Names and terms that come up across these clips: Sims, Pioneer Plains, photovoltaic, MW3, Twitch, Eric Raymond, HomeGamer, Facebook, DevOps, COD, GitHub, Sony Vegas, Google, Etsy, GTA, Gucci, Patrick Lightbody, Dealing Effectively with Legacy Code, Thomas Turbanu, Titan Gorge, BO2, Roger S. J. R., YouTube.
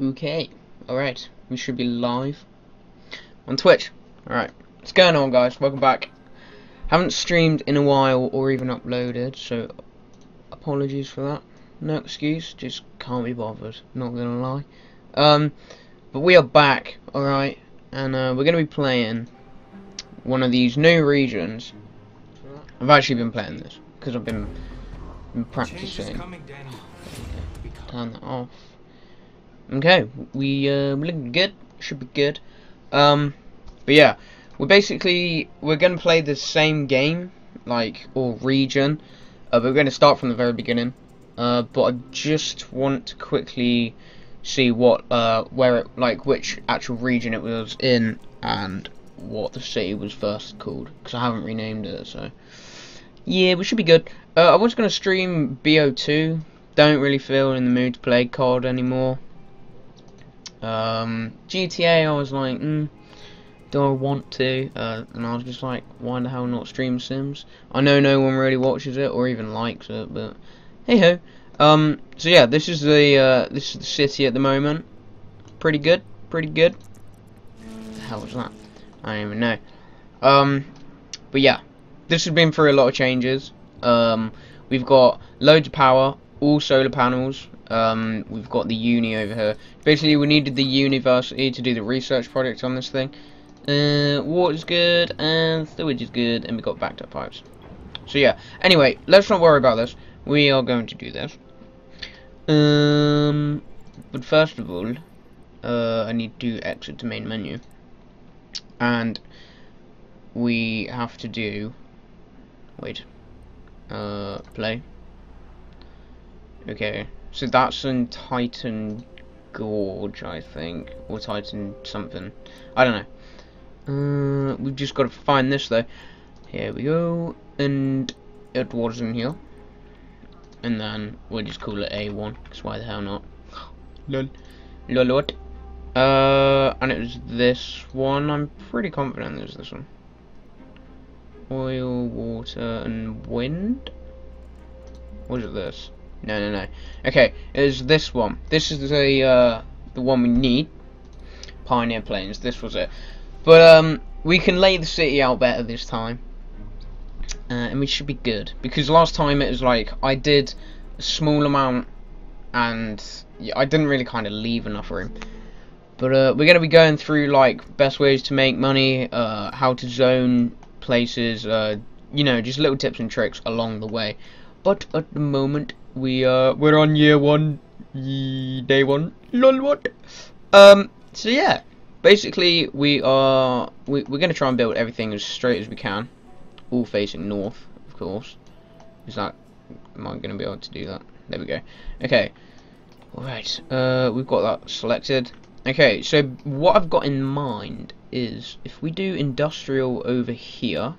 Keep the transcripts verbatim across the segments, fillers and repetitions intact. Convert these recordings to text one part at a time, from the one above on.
Okay, alright, we should be live on Twitch. Alright, what's going on, guys? Welcome back. Haven't streamed in a while or even uploaded, so apologies for that. No excuse, just can't be bothered, not gonna lie. Um, but we are back, alright, and uh, we're gonna be playing one of these new regions. I've actually been playing this, because I've been, been practicing. Coming, turn that off. Okay, we uh, we're looking good. Should be good. Um, but yeah, we're basically we're gonna play the same game, like or region. Uh, but we're gonna start from the very beginning. Uh, but I just want to quickly see what uh where it like which actual region it was in and what the city was first called, because I haven't renamed it. So yeah, we should be good. Uh, I was gonna stream B O two. Don't really feel in the mood to play C O D anymore. Um, G T A, I was like, mm, do I want to? Uh, and I was just like, why the hell not stream Sims? I know no one really watches it or even likes it, but hey ho. Um, so yeah, this is the uh, this is the city at the moment. Pretty good, pretty good. What the hell was that? I don't even know. Um, but yeah, this has been through a lot of changes. Um, we've got loads of power, all solar panels. Um, we've got the uni over here. Basically, we needed the university to do the research project on this thing. Uh, water's good, and sewage is good, and we got backed up pipes. So yeah. Anyway, let's not worry about this. We are going to do this. Um, but first of all, uh, I need to exit to main menu, and we have to do. Wait. Uh, play. Okay. So that's in Titan Gorge, I think, or Titan something. I don't know. Uh, we've just got to find this though. Here we go, and it was in here, and then we'll just call it A one. Because why the hell not? Lol, lolot. Uh, and it was this one. I'm pretty confident it was this one. Oil, water, and wind. Or is it this? No, no, no. Okay, is this one. This is the uh, the one we need. Pioneer Plains. This was it. But um, we can lay the city out better this time, uh, and we should be good. Because last time it was like I did a small amount, and I didn't really kind of leave enough room. But uh, we're gonna be going through like best ways to make money, uh, how to zone places, uh, you know, just little tips and tricks along the way. But at the moment, we uh we're on year one, day one. Lol, what? Um. So yeah, basically we are we we're gonna try and build everything as straight as we can, all facing north, of course. Is that am I gonna be able to do that? There we go. Okay. All right. Uh, we've got that selected. Okay. So what I've got in mind is if we do industrial over here.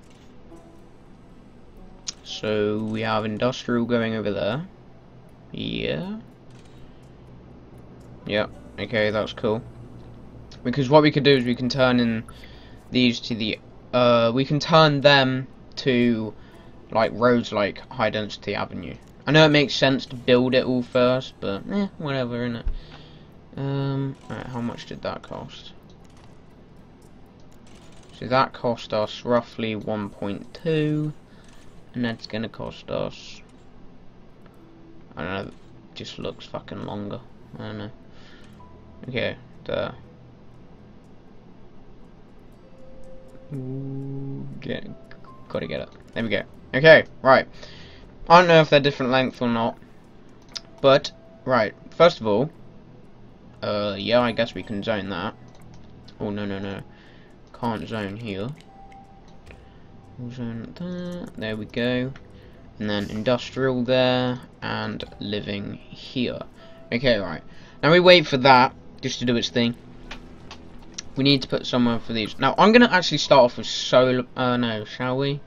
So we have industrial going over there. Yeah. Yep. Okay, that's cool. Because what we could do is we can turn in these to the uh we can turn them to like roads like high density avenue. I know it makes sense to build it all first, but eh, whatever, innit? Um alright, how much did that cost? So that cost us roughly one point two. And that's gonna cost us, I don't know, just looks fucking longer, I don't know. Okay, there. Ooh, get, gotta get it. There we go. Okay, right. I don't know if they're different length or not, but, right, first of all, uh, yeah, I guess we can zone that. Oh, no, no, no. Can't zone here. There. there we go, and then industrial there and living here. Okay, right, now we wait for that just to do its thing. We need to put somewhere for these. Now I'm gonna actually start off with solar. Uh, no, shall we?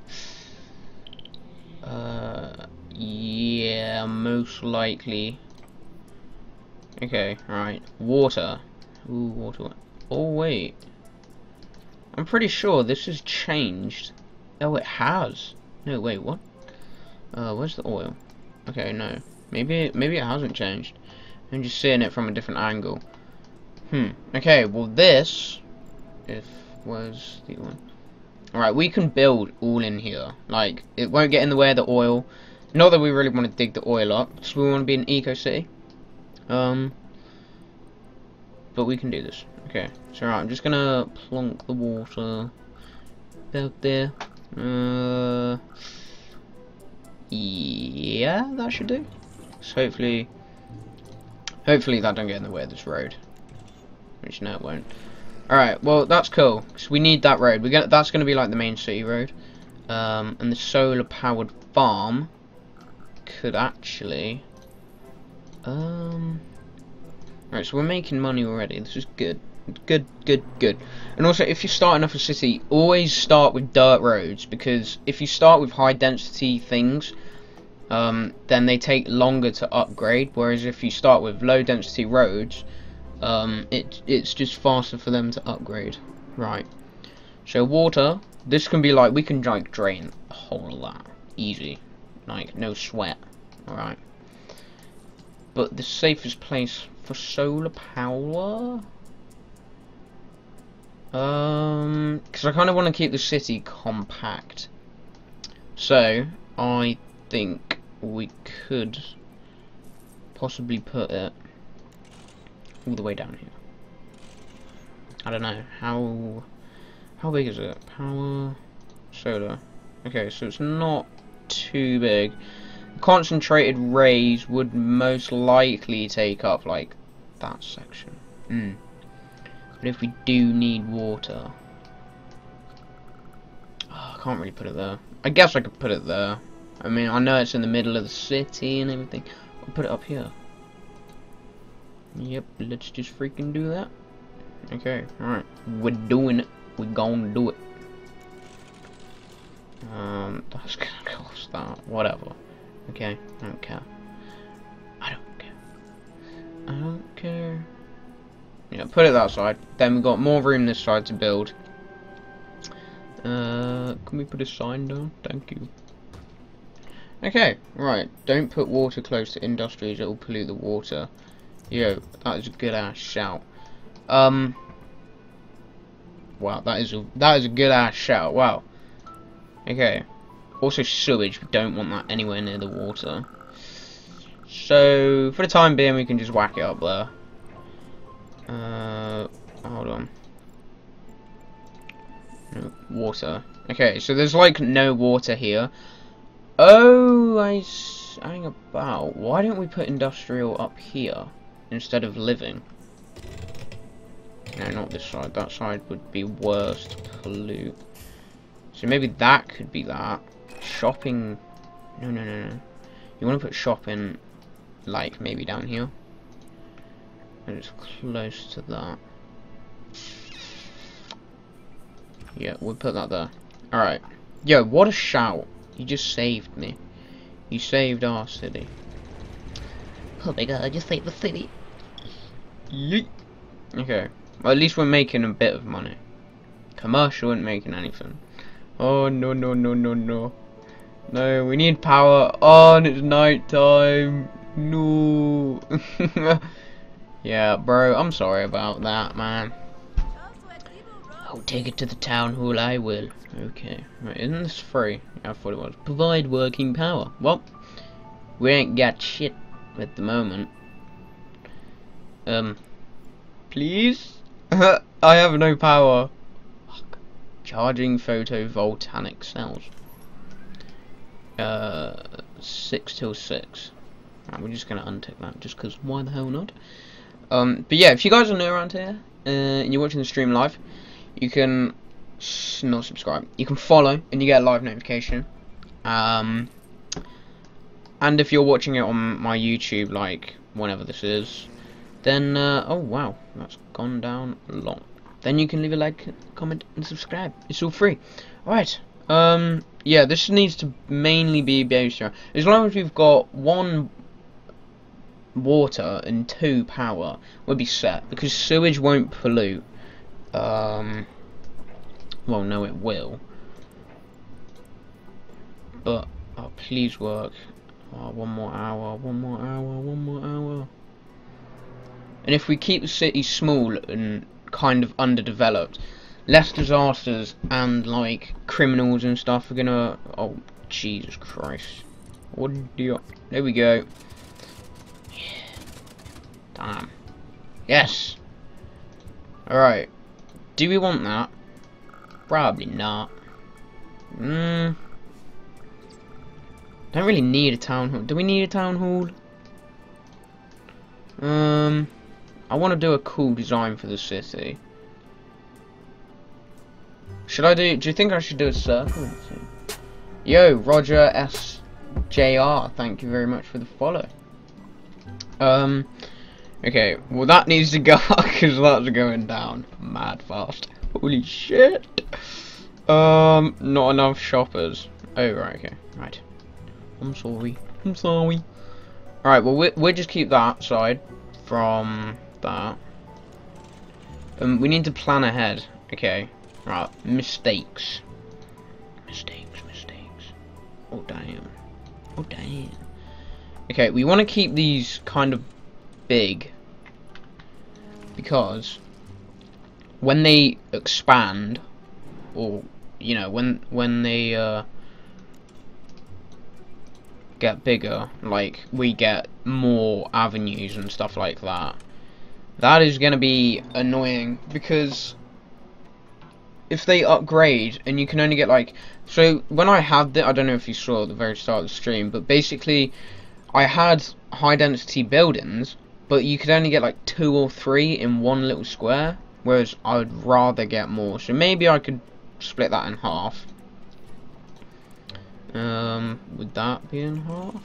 Uh, yeah, most likely. Okay, right, water. Ooh, water. Oh wait, I'm pretty sure this has changed. Oh, it has. No, wait, what? Uh, where's the oil? Okay, no. Maybe, maybe it hasn't changed. I'm just seeing it from a different angle. Hmm. Okay, well this if was the one. Alright, we can build all in here. Like, it won't get in the way of the oil. Not that we really want to dig the oil up, because we want to be an eco city. Um But we can do this. Okay. So right, I'm just gonna plonk the water out there. Uh Yeah, that should do. So hopefully Hopefully that don't get in the way of this road. Which no, it won't. Alright, well that's cool, because we need that road. We're gonna, that's going to be like the main city road. Um, and the solar powered farm could actually... Um, Alright, so we're making money already. This is good. Good, good, good. And also, if you're starting off a city, always start with dirt roads, because if you start with high density things, um, then they take longer to upgrade, whereas if you start with low density roads, Um, it, it's just faster for them to upgrade. Right. So water, this can be like, we can like drain a whole lot. Easy. Like, no sweat. Alright. But the safest place for solar power? Um, because I kind of want to keep the city compact. So, I think we could possibly put it all the way down here. I don't know how how big is it? Power solar. Okay, so it's not too big. Concentrated rays would most likely take up like that section. Mm. But if we do need water, oh, I can't really put it there. I guess I could put it there. I mean, I know it's in the middle of the city and everything. I'll put it up here. Yep, let's just freaking do that. Okay, alright. We're doing it. We're gonna do it. Um, that's gonna cost that. Whatever. Okay, I don't care. I don't care. I don't care. Yeah, put it that side. Then we've got more room this side to build. Uh, can we put a sign down? Thank you. Okay, right. Don't put water close to industries, it'll pollute the water. Yo, that is a good ass shout. Um, wow, that is a that is a good ass shout. Wow. Okay. Also, sewage. We don't want that anywhere near the water. So for the time being, we can just whack it up there. Uh, hold on. No water. Okay, so there's like no water here. Oh, I s hang about. Why don't we put industrial up here instead of living? No, not this side. That side would be worse to pollute. So maybe that could be that. Shopping. No, no, no, no. You want to put shopping, like, maybe down here. And it's close to that. Yeah, we'll put that there. Alright. Yo, what a shout. You just saved me. You saved our city. Oh my god, I just saved the city. Yeet. Okay. Well, at least we're making a bit of money. Commercial isn't making anything. Oh, no, no, no, no, no. No, we need power. Oh, and it's night time. No. Yeah, bro, I'm sorry about that, man. I'll take it to the town hall, I will. Okay. Right, isn't this free? Yeah, I thought it was. Provide working power. Well, we ain't got shit at the moment. Um. Please? I have no power. Fuck. Charging photovoltaic cells. Uh, six till six. Right, we're just gonna untick that, just cause why the hell not? Um, but yeah, if you guys are new around here, uh, and you're watching the stream live, you can not subscribe. You can follow, and you get a live notification. Um, and if you're watching it on my YouTube, like whenever this is, then uh, oh wow, that's gone down a lot. Then you can leave a like, comment, and subscribe. It's all free. All right. Um, yeah, this needs to mainly be B O two. As long as we've got one water and two power, we'll be set, because sewage won't pollute. Um, well, no, it will. But, oh, please work. Oh, one more hour, one more hour, one more hour. and if we keep the city small and kind of underdeveloped, less disasters and like criminals and stuff are gonna... oh Jesus Christ, what do you... there we go. Damn. Yes. Alright, do we want that? Probably not. Mm. Don't really need a town hall. Do we need a town hall? Um, I want to do a cool design for the city. Should I do? Do you think I should do a circle? Yo, Roger S. J. R. Thank you very much for the follow. Um, okay. Well, that needs to go up because that's going down mad fast. Holy shit! Um, not enough shoppers. Oh right, okay, right. I'm sorry. I'm sorry. Alright, well, we, we'll just keep that side from that. Um, we need to plan ahead. Okay. Right. Mistakes. Mistakes, mistakes. Oh, damn. Oh, damn. Okay, we want to keep these kind of big. Because when they expand, or, you know, when, when they, uh... get bigger, like we get more avenues and stuff like that, that is gonna be annoying, because if they upgrade and you can only get like... so when I had the... I don't know if you saw at the very start of the stream, but basically I had high density buildings, but you could only get like two or three in one little square, whereas I would rather get more. So maybe I could split that in half. Um, would that be in half?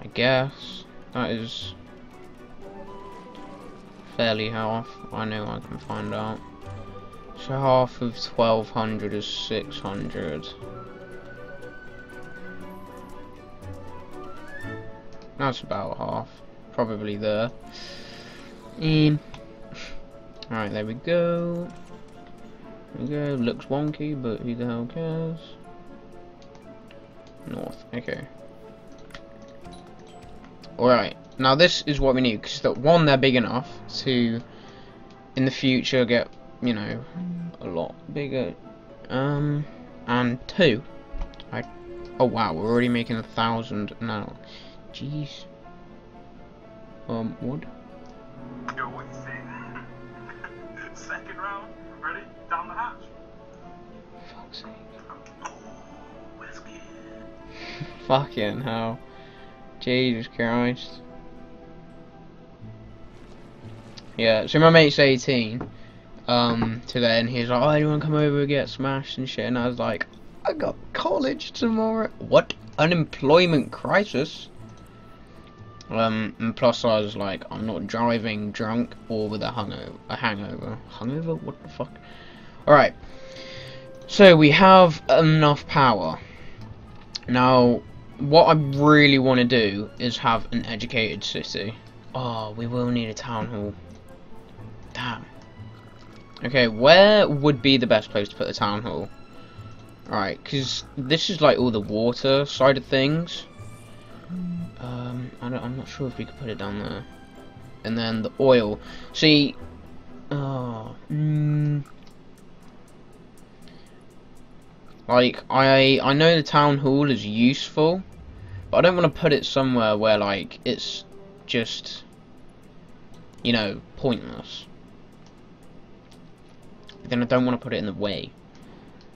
I guess that is fairly half. I know I can find out. So half of twelve hundred is six hundred. That's about half, probably there. Um. All right, there we go. Okay, looks wonky, but who the hell cares? North, okay. Alright, now this is what we need, because that one, they're big enough to, in the future, get, you know, a lot bigger. Um, and two, I, oh wow, we're already making a thousand now. Jeez. Um, wood. Yo, what you say? Second round. Ready? Down the hatch. Fuck's sake. Oh, whiskey. Fucking hell. Jesus Christ. Yeah, so my mate's eighteen um, today, and he's like, oh, anyone come over and get smashed and shit? And I was like, I got college tomorrow. What? Unemployment crisis? Um, and plus I was like, I'm not driving drunk or with a hungover. A hangover. Hungover? What the fuck? Alright. So we have enough power. Now, what I really want to do is have an educated city. Oh, we will need a town hall. Damn. Okay, where would be the best place to put the town hall? Alright, because this is like all the water side of things. Um, I don't, I'm not sure if we could put it down there. And then the oil. See, oh, mm, like I, I know the town hall is useful, but I don't want to put it somewhere where like it's just, you know, pointless. But then I don't want to put it in the way.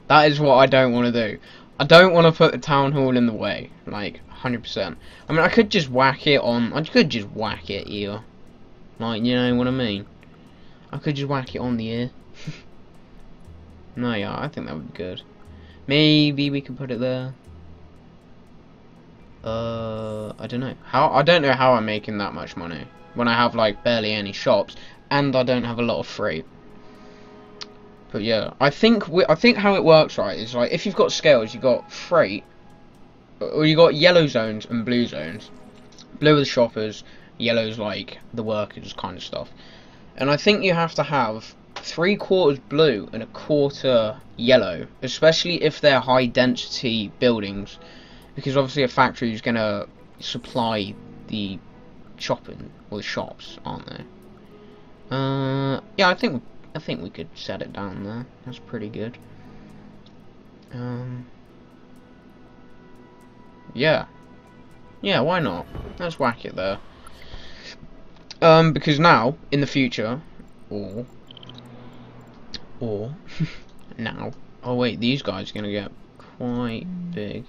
That is what I don't want to do. I don't want to put the town hall in the way, like one hundred percent. I mean, I could just whack it on. I could just whack it here, like, you know what I mean. I could just whack it on the ear. No, yeah, I think that would be good. Maybe we could put it there. Uh, I don't know how. I don't know how I'm making that much money when I have like barely any shops and I don't have a lot of free. But yeah, I think we, I think how it works, right, is like if you've got scales, you've got freight, or you got yellow zones and blue zones. Blue are the shoppers, yellow's like the workers kind of stuff. And I think you have to have three quarters blue and a quarter yellow, especially if they're high density buildings, because obviously a factory is gonna supply the shopping or shops, aren't there? Uh, yeah, I think I think we could set it down there. That's pretty good. Um, yeah, yeah. Why not? Let's whack it there. Um, because now in the future, or or now. Oh wait, these guys are gonna get quite big.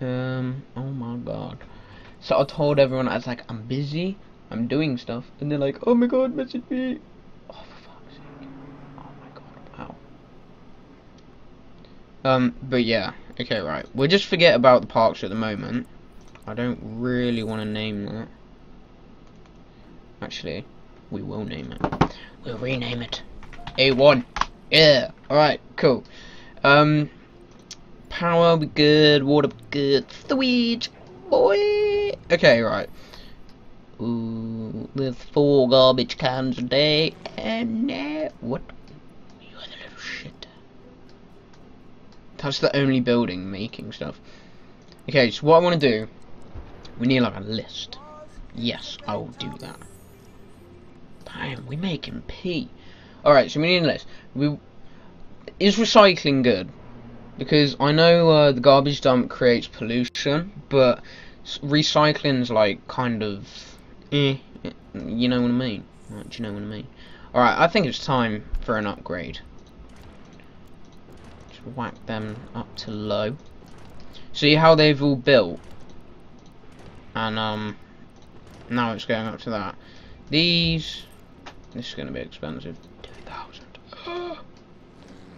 Um, oh my god. So I told everyone, I was like, I'm busy, I'm doing stuff, and they're like, oh my god, message me. Oh, for fuck's sake. Oh my god, wow. Um, but yeah, okay, right. We'll just forget about the parks at the moment. I don't really want to name that. Actually, we will name it. We'll rename it. A one. Yeah, alright, cool. Um, power, be good, water, be good, sweet, boy. Okay, right. Ooh, there's four garbage cans a day, and uh, what? You other little shit. That's the only building making stuff. Okay, so what I want to do, we need like a list. Yes, I will do that. Damn, we making pee. All right, so we need a list. We is recycling good? Because I know uh, the garbage dump creates pollution, but recycling's like kind of eh, you know what I mean? Like, do you know what I mean? Alright, I think it's time for an upgrade. Just whack them up to low. See how they've all built? And um now it's going up to that. These this is gonna be expensive. Two thousand.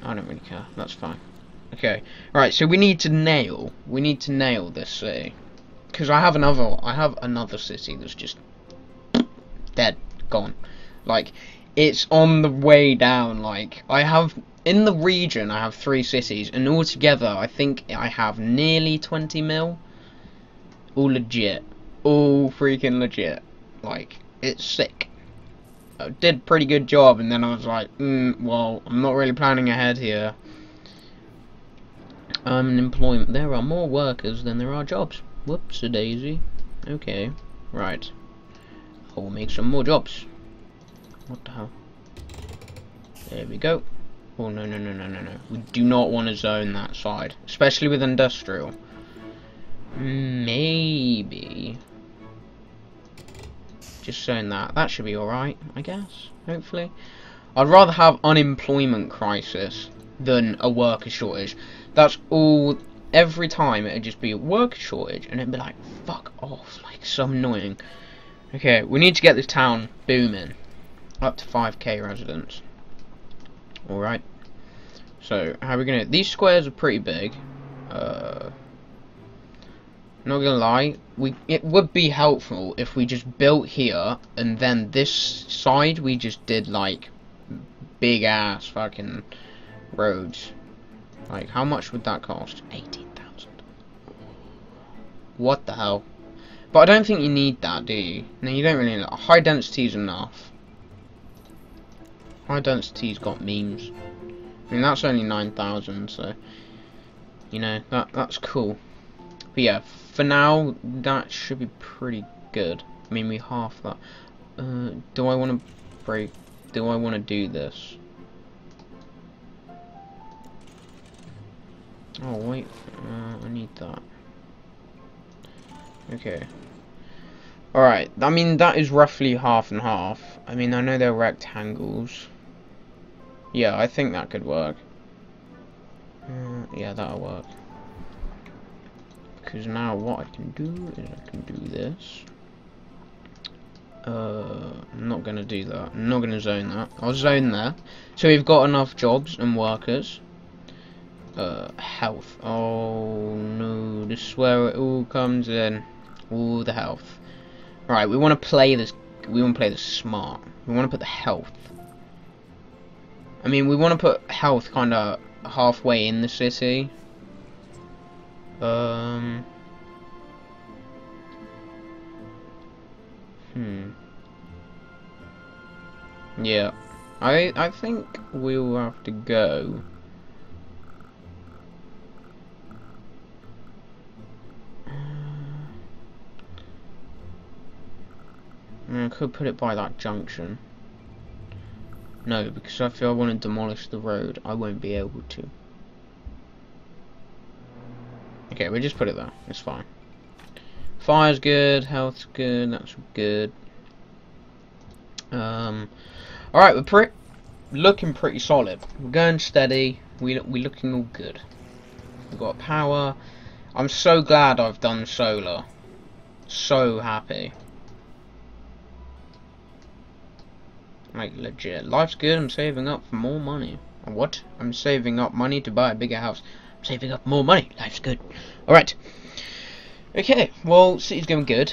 I don't really care, that's fine. Okay. Right, so we need to nail we need to nail this city. Because I have another, I have another city that's just dead, gone. Like, it's on the way down. Like, I have in the region, I have three cities, and altogether, I think I have nearly twenty mil. All legit, all freaking legit. Like, it's sick. I did a pretty good job, and then I was like, mm, well, I'm not really planning ahead here. I'm in employment. There are more workers than there are jobs. Whoops a daisy. Okay, right. I will make some more jobs. What the hell? There we go. Oh no no no no no no. We do not want to zone that side, especially with industrial. Maybe just zone that. That should be all right, I guess. Hopefully, I'd rather have unemployment crisis than a worker shortage. That's all. Every time it'd just be a worker shortage, and it'd be like, fuck off, like, so annoying. Okay, we need to get this town booming. Up to five K residents. Alright. So, how are we gonna... These squares are pretty big. Uh, not gonna lie, we it would be helpful if we just built here, and then this side we just did, like, big-ass fucking roads. Like, how much would that cost? eighteen thousand. What the hell? But I don't think you need that, do you? No, you don't really need that. High density is enough. High density's got memes. I mean, that's only nine thousand, so... You know, that that's cool. But yeah, for now, that should be pretty good. I mean, we half that. Uh, do I want to break... Do I want to do this? Oh wait, uh, I need that. Okay. Alright, I mean that is roughly half and half. I mean, I know they're rectangles. Yeah, I think that could work. Uh, yeah, that'll work. Because now what I can do is I can do this. Uh, I'm not going to do that. I'm not going to zone that. I'll zone there. So we've got enough jobs and workers. Uh, health. Oh no, this is where it all comes in. All the health. Alright, we want to play this. We want to play this smart. We want to put the health. I mean, we want to put health kind of halfway in the city. Um. Hmm. Yeah. I I think we'll have to go. I could put it by that junction. No, because if I want to demolish the road, I won't be able to. Okay, we just put it there. It's fine. Fire's good, health's good, that's good. Um, alright, we're pretty looking pretty solid. We're going steady. We we're looking all good. We've got power. I'm so glad I've done solar. So happy. Like, legit. Life's good. I'm saving up for more money. What? I'm saving up money to buy a bigger house. I'm saving up more money. Life's good. Alright. Okay. Well, city's going good.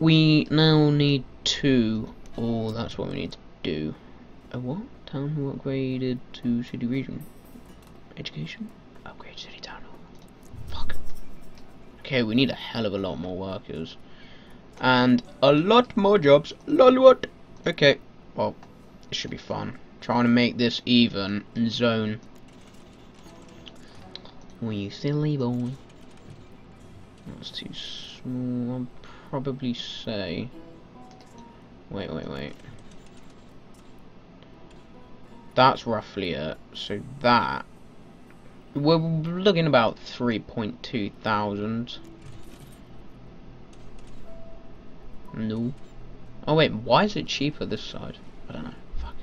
We now need to... Oh, that's what we need to do. A what? Town hall upgraded to city region. Education? Upgrade city town hall. Fuck. Okay, we need a hell of a lot more workers. And a lot more jobs. Lol, what? Okay. Well, this should be fun. Trying to make this even zone. Oh, you silly boy. That's too small. I'll probably say. Wait, wait, wait. That's roughly it. So that. We're looking about three point two thousand. No. Oh wait, why is it cheaper this side? I don't know. Fuck.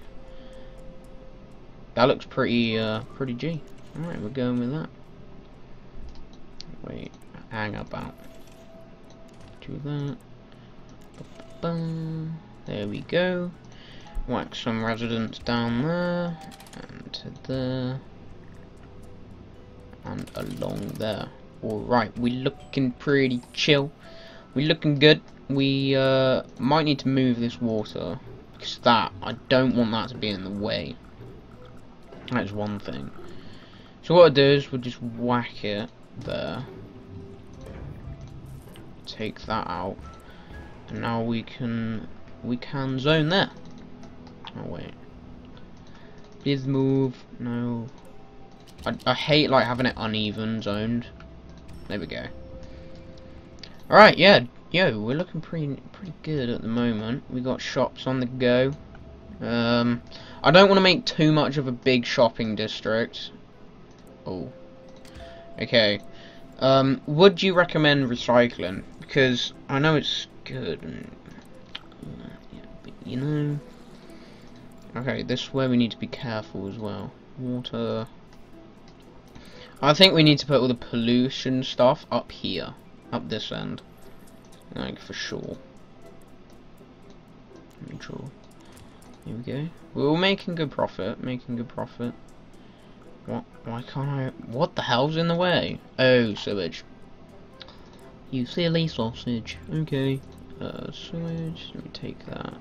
That looks pretty, uh, pretty G. Alright, we're going with that. Wait, hang about. Do that. Ba-ba-ba. There we go. Whack some residents down there, and to there, and along there. Alright, we're looking pretty chill. We're looking good. We uh, might need to move this water, because that, I don't want that to be in the way. That's one thing. So what I do is we'll just whack it there. Take that out. And now we can, we can zone there. Oh wait. Please move. No. I, I hate like having it uneven zoned. There we go. Alright, yeah. Yo, we're looking pretty pretty good at the moment. We got shops on the go. Um, I don't want to make too much of a big shopping district. Oh, okay. Um, would you recommend recycling? Because I know it's good, and, yeah, but you know. Okay, this is where we need to be careful as well. Water. I think we need to put all the pollution stuff up here, up this end. Like, for sure. Let me draw. Here we go. We're making good profit. Making good profit. What? Why can't I? What the hell's in the way? Oh, sewage. You silly sausage. Okay. Uh, sewage. Let me take that.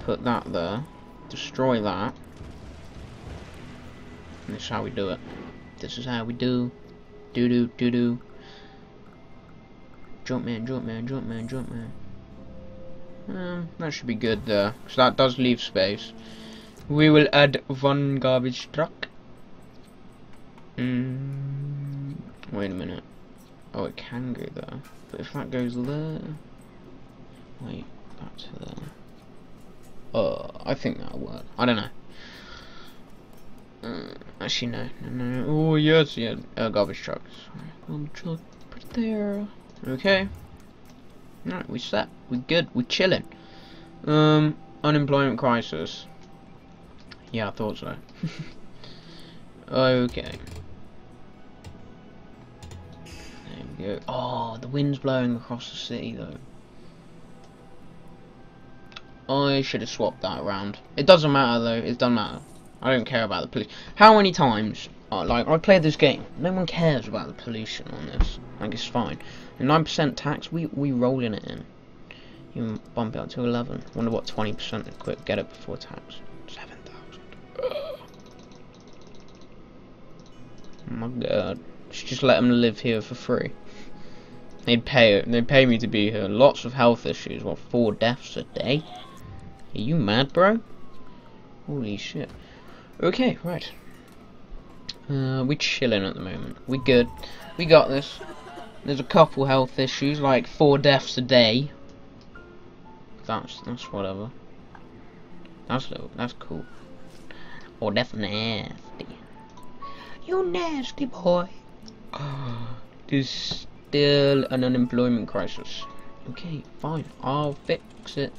Put that there. Destroy that. And this is how we do it. This is how we do. Do do do do. Jump man, jump man, jump man, jump man. Um, that should be good there, because that does leave space. We will add one garbage truck. Mm, wait a minute. Oh, it can go there. But if that goes there... Wait, that's there. Oh, I think that'll work. I don't know. Uh, actually, no, no, no. Oh, yes, yeah. Uh, garbage trucks. Garbage truck, put it there. Okay. Alright, we set. We're good. We're chilling. Um, unemployment crisis. Yeah, I thought so. Okay. There we go. Oh, the wind's blowing across the city, though. I should have swapped that around. It doesn't matter, though. It doesn't matter. I don't care about the pollution. How many times... Uh, like, I played this game. No one cares about the pollution on this. Like, it's fine. nine percent tax, we, we rolling it in. You bump it up to eleven. Wonder what twenty percent of quick get it before tax. seven thousand. Oh my god. Should just let them live here for free. They'd pay, they'd pay me to be here. Lots of health issues. What, four deaths a day? Are you mad, bro? Holy shit. Okay, right. Uh, we're chilling at the moment. We're good. We got this. There's a couple health issues, like four deaths a day. that's that's whatever. That's low. That's cool. Oh, that's nasty. You nasty boy. Oh, there's still an unemployment crisis. Okay, fine. I'll fix it.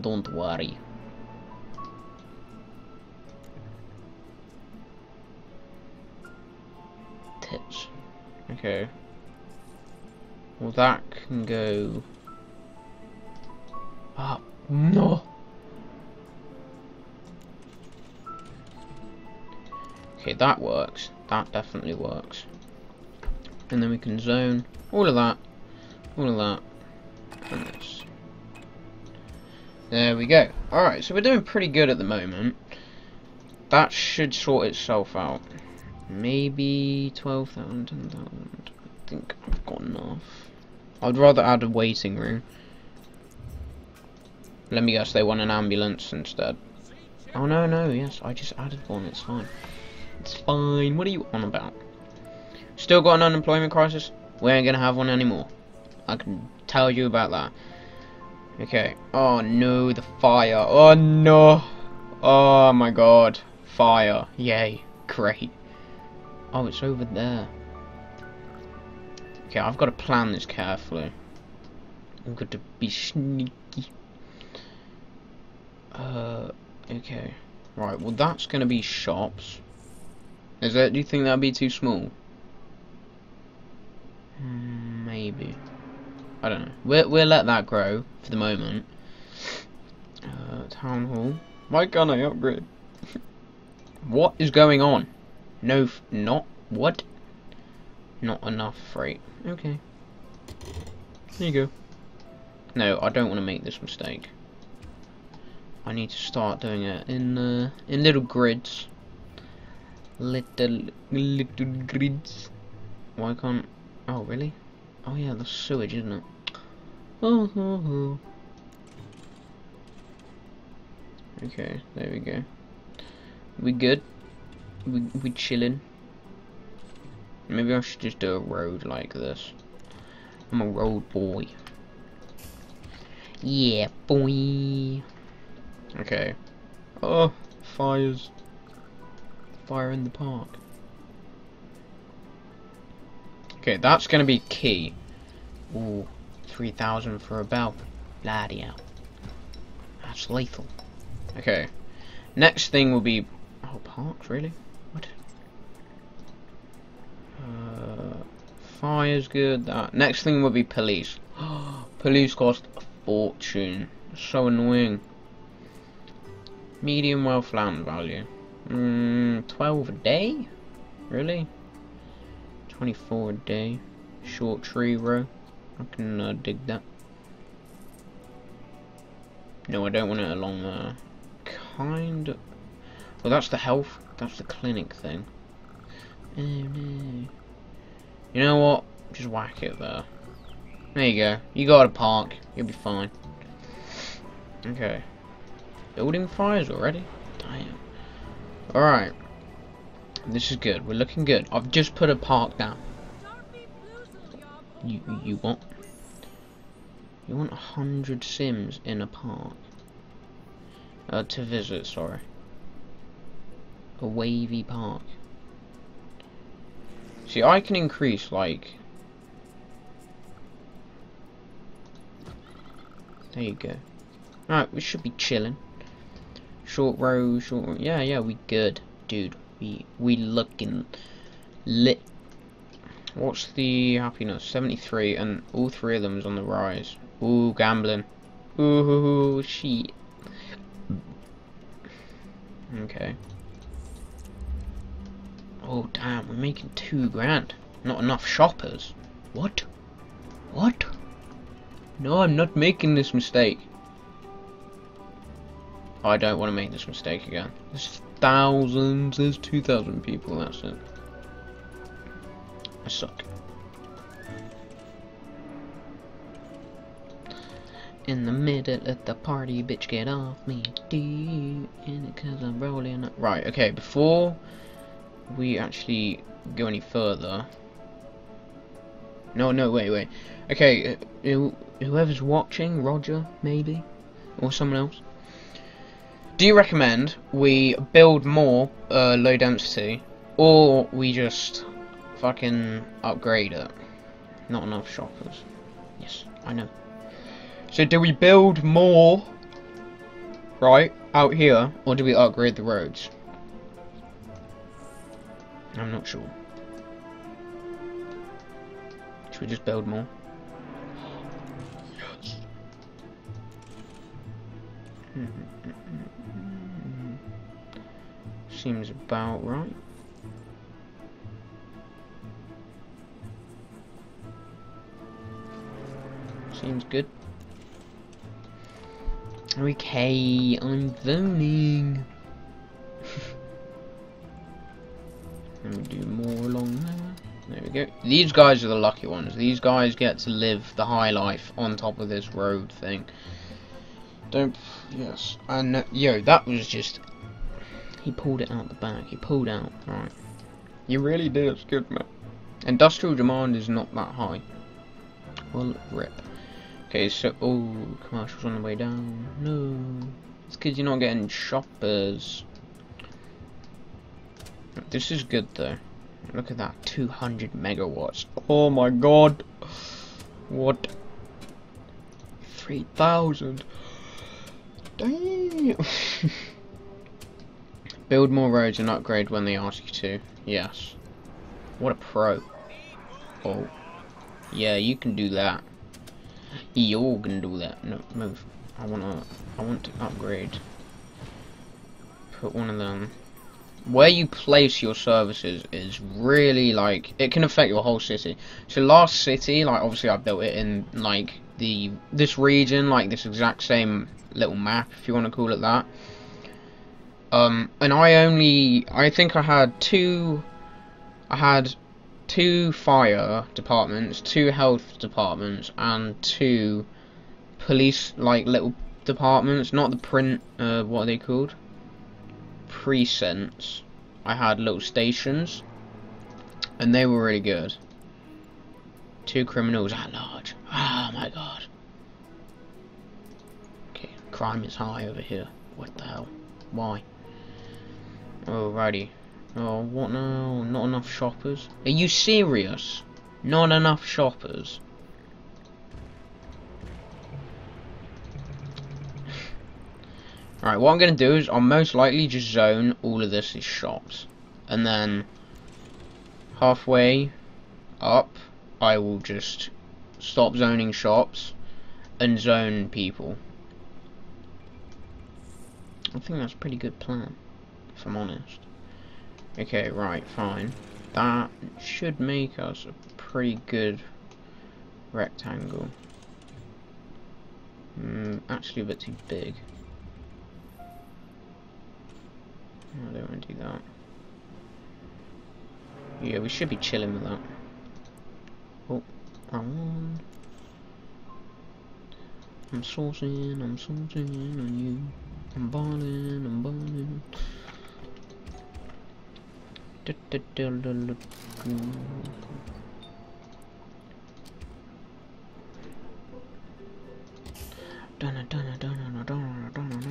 Don't worry. Tips. Okay. Well, that can go. Ah, no. Okay, that works. That definitely works. And then we can zone all of that, all of that, and this. There we go. Alright, so we're doing pretty good at the moment. That should sort itself out. Maybe twelve thousand, ten thousand. I think I've got enough. I'd rather add a waiting room. Let me guess, they want an ambulance instead. Oh, no, no, yes, I just added one, it's fine. It's fine, what are you on about? Still got an unemployment crisis? We ain't gonna have one anymore. I can tell you about that. Okay, oh no, the fire, oh no! Oh my god, fire, yay, great. Oh, it's over there. Okay, I've got to plan this carefully. I've got to be sneaky. Uh, okay. Right, well that's gonna be shops. Is that, do you think that'd be too small? Maybe. I don't know. We'll, we'll let that grow for the moment. Uh, town hall. Why can't I upgrade? What is going on? No, f not what? Not enough freight. Okay. There you go. No, I don't want to make this mistake. I need to start doing it in uh, in little grids. Little little grids. Why can't? Oh really? Oh yeah, that's sewage, isn't it? Oh, oh, oh. Okay, there we go. We good? We we chilling? Maybe I should just do a road like this. I'm a road boy. Yeah, boy. Okay. Oh, fires. Fire in the park. Okay, that's gonna be key. Ooh, three thousand for a bell. Bloody hell. That's lethal. Okay. Next thing will be... Oh, parks, really? What? Uh, fire's good. That. Next thing will be police. Police cost a fortune. So annoying. Medium wealth land value. Mm, twelve a day? Really? twenty-four a day. Short tree row. I can uh, dig that. No, I don't want it along there. Kind of. Well, that's the health. That's the clinic thing. Oh no. You know what? Just whack it there. There you go. You got a park. You'll be fine. Okay. Building fires already? Damn. Alright. This is good. We're looking good. I've just put a park down. You you want you want a hundred Sims in a park. Uh to visit, sorry. A wavy park. See, I can increase like there you go. Alright, we should be chilling. Short row, short row. Yeah, yeah, we good, dude. We we looking lit. What's the happiness? seventy-three, and all three of them's on the rise. Ooh, gambling. Ooh, shit. Okay. Oh damn, we're making two grand. Not enough shoppers. What? What? No, I'm not making this mistake. I don't want to make this mistake again. There's thousands, there's two thousand people, that's it. I suck. In the middle of the party, bitch, get off me. Do you in it cause I'm rolling up. Right, okay, before we actually go any further, No, no, wait, wait. Okay, uh, whoever's watching, Roger, maybe? Or someone else? Do you recommend we build more uh, low density, or we just fucking upgrade it? Not enough shoppers. Yes, I know. So do we build more, right, out here, or do we upgrade the roads? I'm not sure. Should we just build more? Yes. Seems about right. Seems good. Okay, I'm zoning. Let me do more along there. There we go. These guys are the lucky ones. These guys get to live the high life on top of this road thing. Don't. Yes. And uh, yo, that was just. He pulled it out the back. He pulled out. Right. You really did. It's good, man. Industrial demand is not that high. Well, rip. Okay, so. Oh, commercials on the way down. No. It's because you're not getting shoppers. This is good though. Look at that, two hundred megawatts. Oh my god. What? three thousand. Damn. Build more roads and upgrade when they ask you to. Yes. What a pro. Oh. Yeah, you can do that. You're gonna do that. No, move. I wanna. I want to upgrade. Put one of them. Where you place your services is really, like, it can affect your whole city. So last city, like, obviously I built it in, like, the this region, like this exact same little map, if you want to call it that. Um, and I only, I think I had two, I had two fire departments, two health departments, and two police, like, little departments. Not the print, uh, what are they called? Precincts. I had little stations and they were really good. Two criminals at large. Oh my god. Okay, crime is high over here. What the hell? Why? Alrighty. Oh, what now? Not enough shoppers? Are you serious? Not enough shoppers. Alright, what I'm going to do is I'll most likely just zone all of this as shops. And then halfway up, I will just stop zoning shops and zone people. I think that's a pretty good plan, if I'm honest. Okay, right, fine. That should make us a pretty good rectangle. Mm, actually a bit too big. I don't want to do that. Yeah, we should be chilling with that. Oh, I'm on. I'm sourcing, I'm sourcing on you. I'm balling, I'm balling. Donna, donna, donna, donna, donna.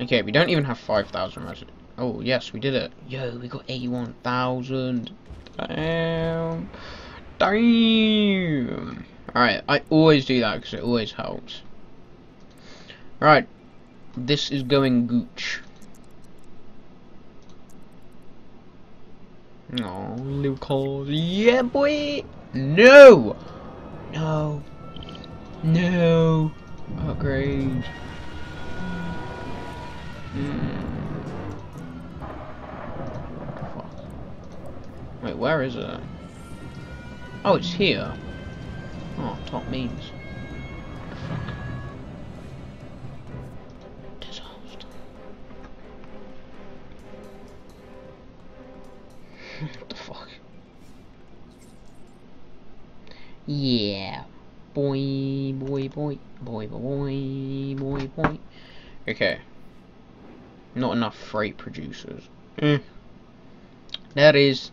Okay, we don't even have five thousand residents. Oh, yes, we did it. Yo, we got eighty-one thousand. Damn. Damn. Alright, I always do that because it always helps. Alright, this is going gooch. Oh, Lucas. Yeah, boy. No. No. No. Upgrade. Mm. Fuck. Wait, where is it? Oh, it's here. Oh, top means. Fuck. Disaster. What the fuck? Yeah. Boy, boy, boy. Boy, boy, boy, boy. Okay. Not enough freight producers. Mm. That is,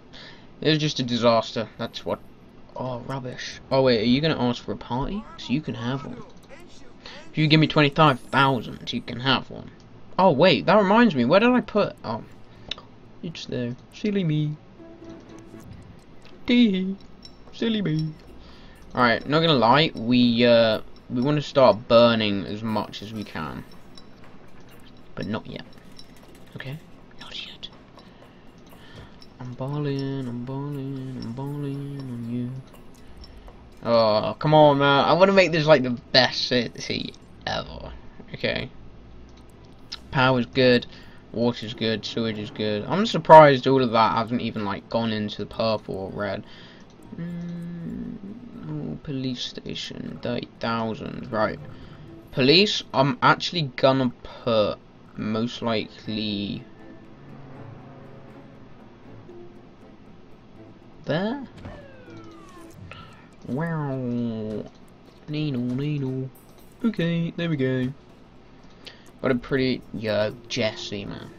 it's just a disaster. That's what all rubbish. Oh wait, are you gonna ask for a party? So you can have one. If you give me twenty-five thousand, you can have one. Oh wait, that reminds me, where did I put? Oh, it's there. Silly me. Dee, silly me. All right, not gonna lie, we uh we want to start burning as much as we can, but not yet. Okay, not yet. I'm balling, I'm balling, I'm balling on you. Oh, come on, man! I want to make this like the best city ever. Okay. Power's good, water's good, sewage is good. I'm surprised all of that hasn't even like gone into the purple or red. Mm, oh, police station, thirty thousand, right. Police, I'm actually gonna put most likely there. Wow, needle, needle. Okay, there we go. What a pretty, yo, Jesse, man.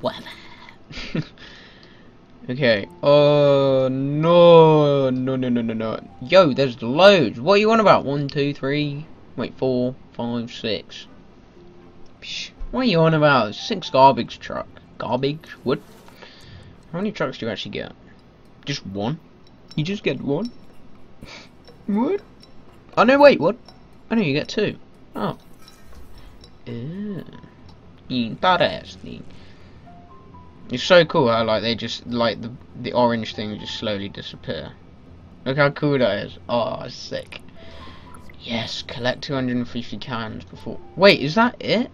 Whatever. Okay. Oh, uh, no. No, no, no, no, no. Yo, there's loads. What are you on about? One, two, three. Wait, four, five, six. Psh, what are you on about? Six garbage truck. Garbage? What? How many trucks do you actually get? Just one? You just get one? What? Oh, no, wait, what? Oh, no, you get two. Oh. Ew. Interesting. It's so cool how like they just like the the orange thing just slowly disappear. Look how cool that is. Oh, sick. Yes, collect two hundred fifty cans before. Wait, is that it?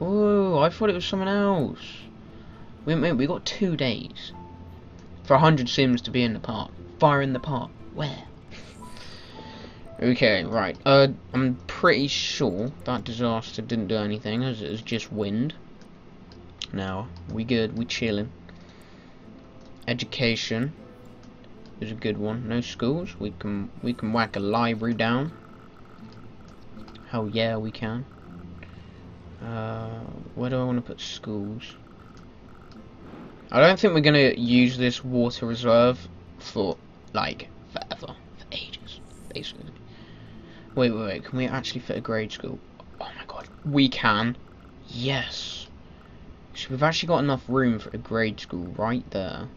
Oh, I thought it was someone else. Wait, wait, we got two days for one hundred Sims to be in the park. Fire in the park. Where? Okay, right, uh, I'm pretty sure that disaster didn't do anything, as it was just wind. Now, we good, we chilling. Education is a good one. No schools, we can we can whack a library down. Hell yeah, we can. Uh, where do I want to put schools? I don't think we're going to use this water reserve for, like, forever, for ages, basically. Wait, wait, wait, can we actually fit a grade school? Oh my god, we can. Yes. So we've actually got enough room for a grade school right there.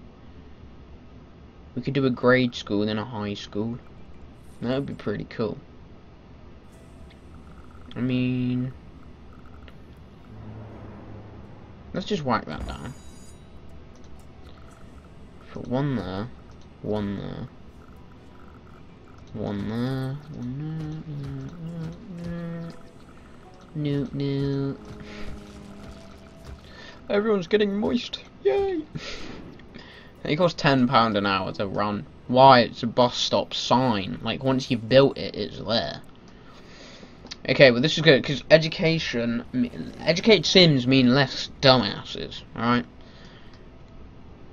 We could do a grade school and then a high school. That would be pretty cool. I mean... let's just wipe that down. Put one there, one there. One there, one there, no, no. Everyone's getting moist, yay! It costs ten pounds an hour to run. Why? It's a bus stop sign. Like, once you've built it, it's there. Okay, well this is good, because education, educate Sims mean less dumbasses, alright?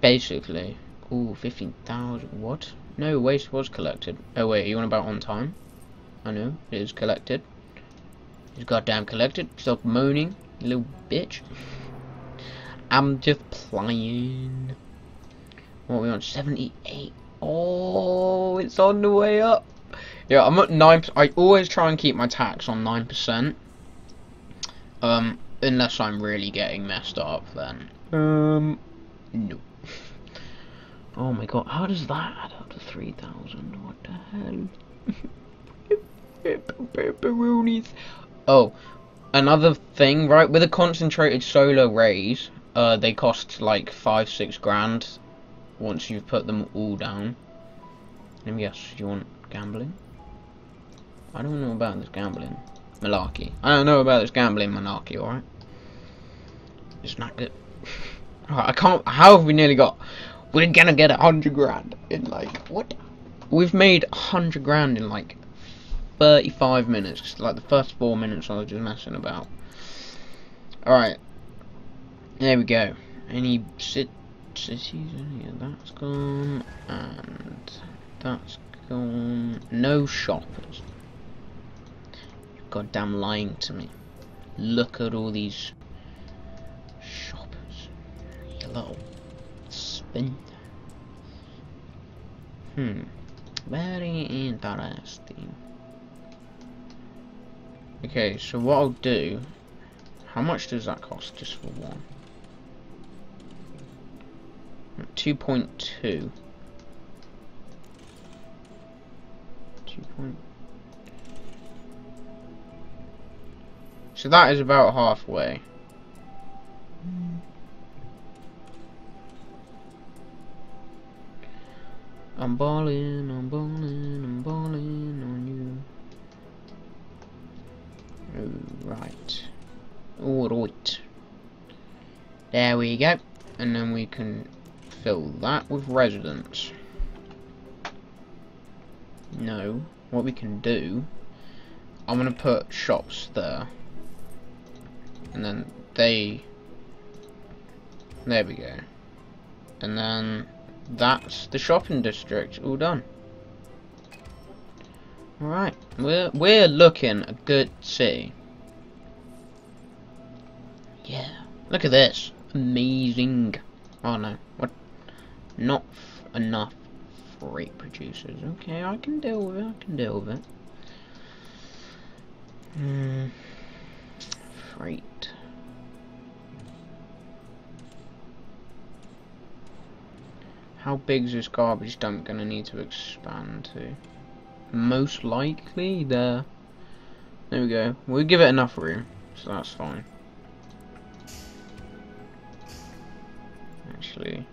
Basically. Ooh, fifteen thousand, what? No, waste was collected. Oh wait, are you on about on time? I know, it is collected. It's goddamn collected. Stop moaning, you little bitch. I'm just playing. What are we on? seventy-eight. Oh, it's on the way up. Yeah, I'm at nine. I always try and keep my tax on nine percent. Um, unless I'm really getting messed up, then. Um, no. Oh my god, how does that add up to three thousand? What the hell? Oh, another thing, right? With a concentrated solar rays, uh, they cost like five, six grand once you've put them all down. Let me guess, you want gambling? I don't know about this gambling malarkey. I don't know about this gambling malarkey, alright? It's not good. Alright, I can't. How have we nearly got. We're gonna get a hundred grand in like what? We've made a hundred grand in like thirty-five minutes. Like the first four minutes I was just messing about. All right, there we go. Any sit cities? Yeah, that's gone and that's gone. No shoppers. You're goddamn lying to me. Look at all these shoppers. Hello. Thing. Hmm. Very interesting. Okay, so what I'll do... How much does that cost just for one? two point two. two point two. So that is about halfway. I'm balling, I'm balling, I'm balling on you. All right, all right. There we go, and then we can fill that with residents. No, what we can do, I'm gonna put shops there. And then they, there we go, and then that's the shopping district all done. All right, we're we're looking a good city. Yeah, look at this, amazing. Oh no, what? Not f enough freight producers. Okay, I can deal with it. I can deal with it. Hmm. Right. How big is this garbage dump gonna need to expand to? Most likely there. There we go. We'll give it enough room, so that's fine. Actually,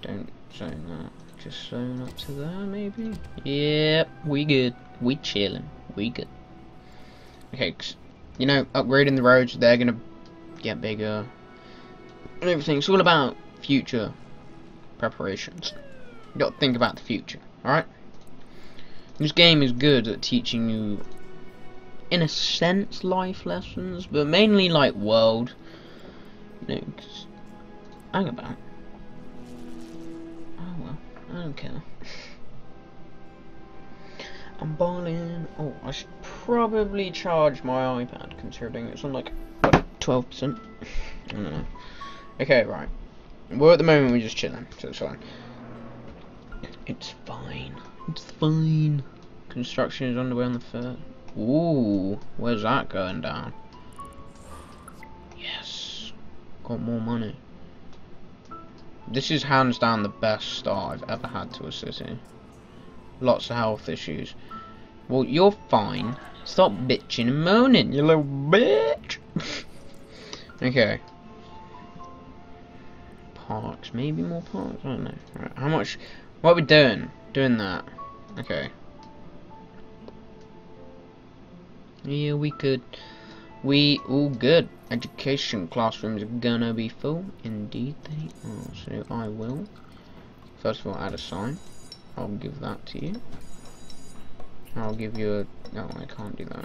don't zone that. Just zone up to there, maybe. Yep, we good. We chilling. We good. Okay. You know, upgrading the roads, they're gonna get bigger and everything. It's all about future preparations. You gotta think about the future, alright? This game is good at teaching you, in a sense, life lessons, but mainly like world. You know, hang about. Oh well, I don't care. I'm balling. Oh, I should probably charge my iPad considering it's on like twelve percent. I don't know. Okay, right. Well, at the moment we're just chilling, so it's fine. It's fine. It's fine. Construction is underway on the third. Ooh, where's that going down? Yes. Got more money. This is hands down the best start I've ever had to a city. Lots of health issues. Well, you're fine. Stop bitching and moaning, you little bitch. Okay. Parks, maybe more parks. I don't know. Right, how much? What are we doing? Doing that? Okay. Yeah, we could. We all good. Education classrooms are gonna be full. Indeed, they are. So I will. First of all, add a sign. I'll give that to you. I'll give you a... No, I can't do that.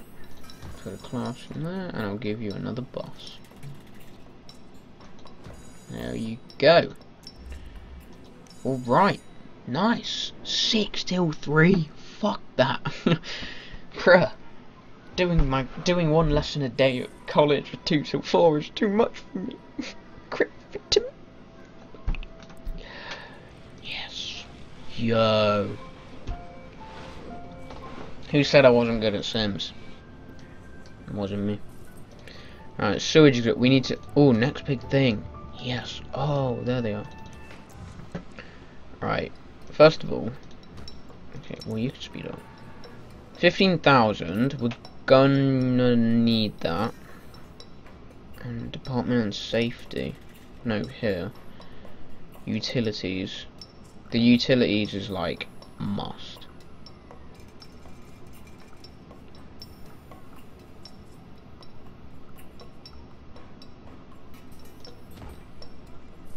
Put a class in there, and I'll give you another boss. There you go. Alright. Nice. six till three. Fuck that. Bruh. Doing my... Doing one lesson a day at college with two till four is too much for me. Crit to me. Yo. Who said I wasn't good at Sims? It wasn't me. Alright, sewage, we need to... Oh, next big thing. Yes. Oh, there they are. Alright. First of all... Okay, well, you can speed up. fifteen thousand. We're gonna need that. And Department and Safety. No, here. Utilities. The utilities is like must.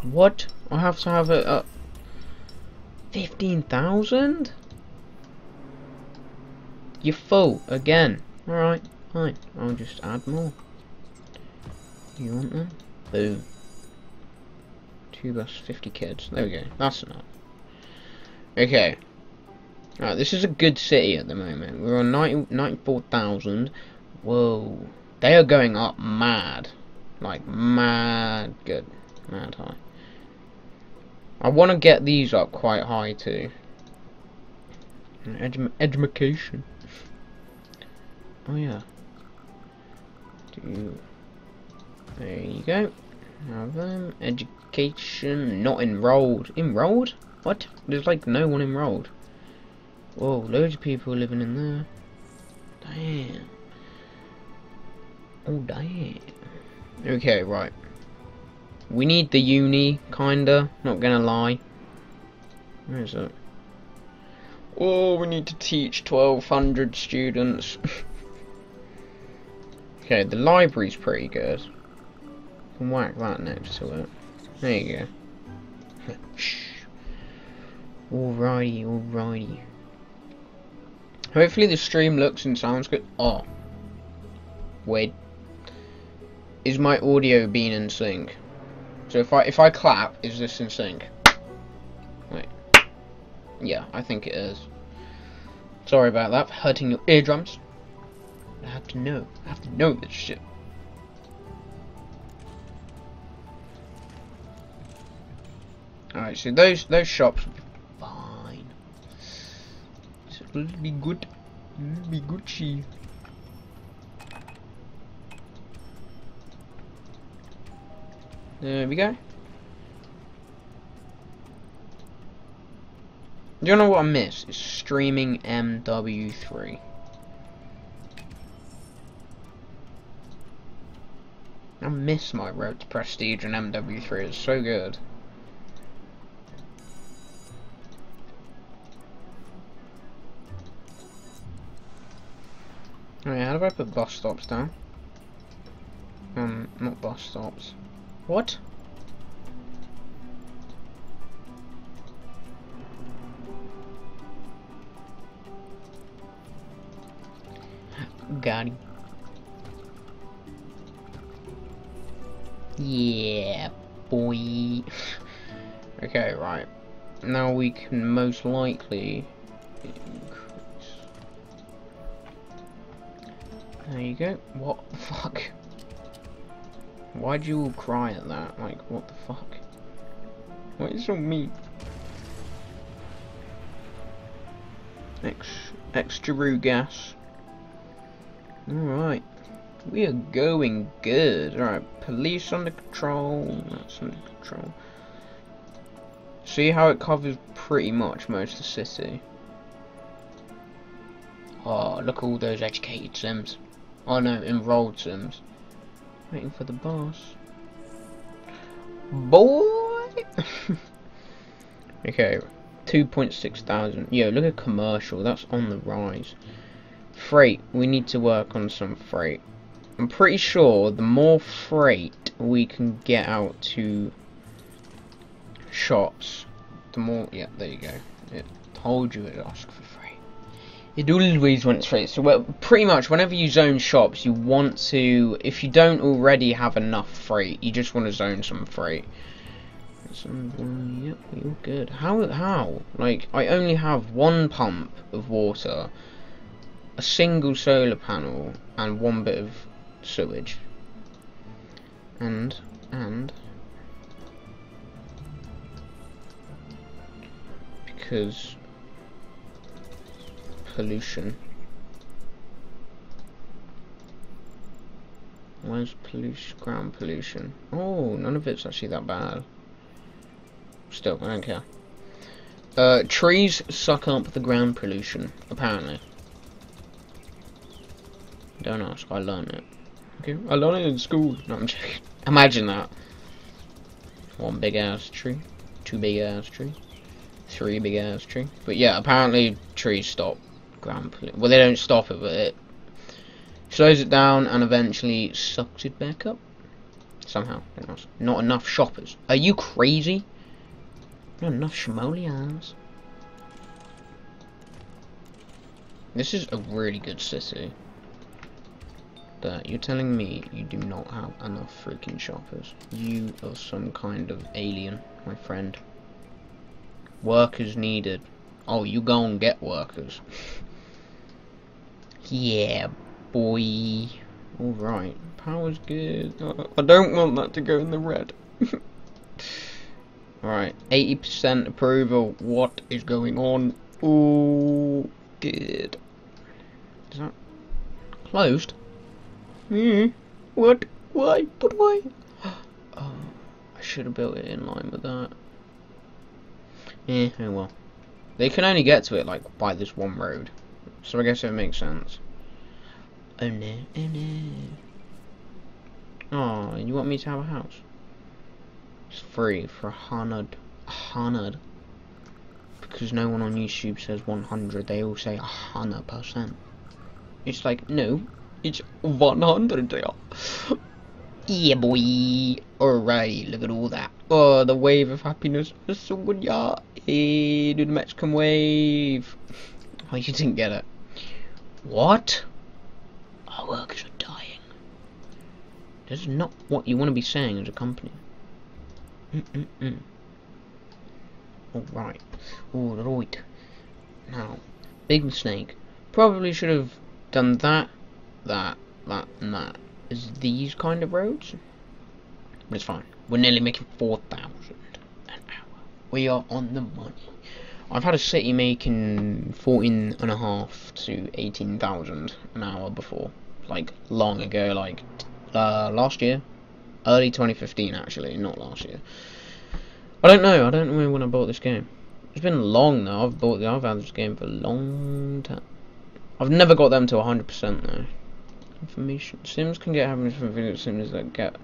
What? I have to have it up fifteen thousand? You're full again. Alright, fine. I'll just add more. Do you want them? Boom. Two bus fifty kids. There we go. That's enough. Okay, alright, this is a good city at the moment. We're on ninety-four thousand. Whoa, they are going up mad, like mad good, mad high. I want to get these up quite high too. and edu education. Oh yeah. Do there you go. Have them education not enrolled. Enrolled? What? There's like no one enrolled. Whoa, loads of people living in there. Damn. Oh damn. Okay, right. We need the uni, kinda. Not gonna lie. Where is it? Oh, we need to teach twelve hundred students. Okay, the library's pretty good. You can whack that next to it. There you go. Alrighty, alrighty. Hopefully the stream looks and sounds good. Oh. Wait. Is my audio being in sync? So if I if I clap, is this in sync? Wait. Yeah, I think it is. Sorry about that, for hurting your eardrums. I have to know. I have to know this shit. Alright, so those those shops will be fine. So it'll be good. It'll be Gucci. There we go. Do you know what I miss? It's streaming M W three. I miss my Road to Prestige and M W three. It's so good. Alright, how do I put bus stops down? Um, not bus stops. What? Got him. Yeah, boy. Okay, right. Now we can most likely increase. There you go. What the fuck? Why do you all cry at that? Like, what the fuck? What is on me? Ex extra rue gas. Alright. We are going good. Alright, police under control. That's under control. See how it covers pretty much most of the city. Oh, look at all those educated Sims. Oh no, enrolled Sims. Waiting for the boss. Boy! Okay, two point six thousand. Yo, look at commercial. That's on the rise. Freight. We need to work on some freight. I'm pretty sure the more freight we can get out to shops, the more... Yeah, there you go. It told you it asked for freight. It always wants freight, so well, pretty much whenever you zone shops, you want to, if you don't already have enough freight, you just want to zone some freight. Some, yep, you're good. How, how? Like, I only have one pump of water, a single solar panel, and one bit of sewage. And, and... Because... pollution. Where's pollution? Ground pollution. Oh, none of it's actually that bad. Still, I don't care. Uh, trees suck up the ground pollution, apparently. Don't ask, I learned it. Okay, I learned it in school. No, I'm joking. Imagine that. One big ass tree, two big ass trees, three big ass trees. But yeah, apparently trees stop ground pollution. Well, they don't stop it, but it slows it down and eventually sucks it back up. Somehow. Not enough shoppers. Are you crazy? Not enough shamolians. This is a really good city. That you're telling me you do not have enough freaking shoppers. You are some kind of alien, my friend. Workers needed. Oh, you go and get workers. Yeah, boy. Alright. Power's good. I don't want that to go in the red. Alright. eighty percent approval. What is going on? all good. Is that closed? Hmm. What? Why? But why? Oh, I should have built it in line with that. Eh, oh well. They can only get to it like by this one road, so I guess it makes sense. Oh no! Oh no! Oh, you want me to have a house? It's free for a hundred. A hundred. Because no one on YouTube says one hundred, they all say one hundred percent. It's like, no, it's one hundred. Yeah, boy. Alrighty, look at all that. Oh, the wave of happiness. That's so good, yeah. Hey, do the Mexican wave. Oh, you didn't get it. What? Our workers are dying. This is not what you want to be saying as a company. Mm-mm-mm. Alright. Alright. Now, big mistake. Probably should have done that, that, that, and that. Is these kind of roads? But it's fine. We're nearly making four thousand an hour. We are on the money. I've had a city making fourteen and a half to eighteen thousand an hour before. Like, long ago, like, uh, last year. Early twenty fifteen, actually, not last year. I don't know. I don't know when I bought this game. It's been long now. I've bought. I've had this game for a long time. I've never got them to one hundred percent though. Information. Sims can get happiness from video sims that get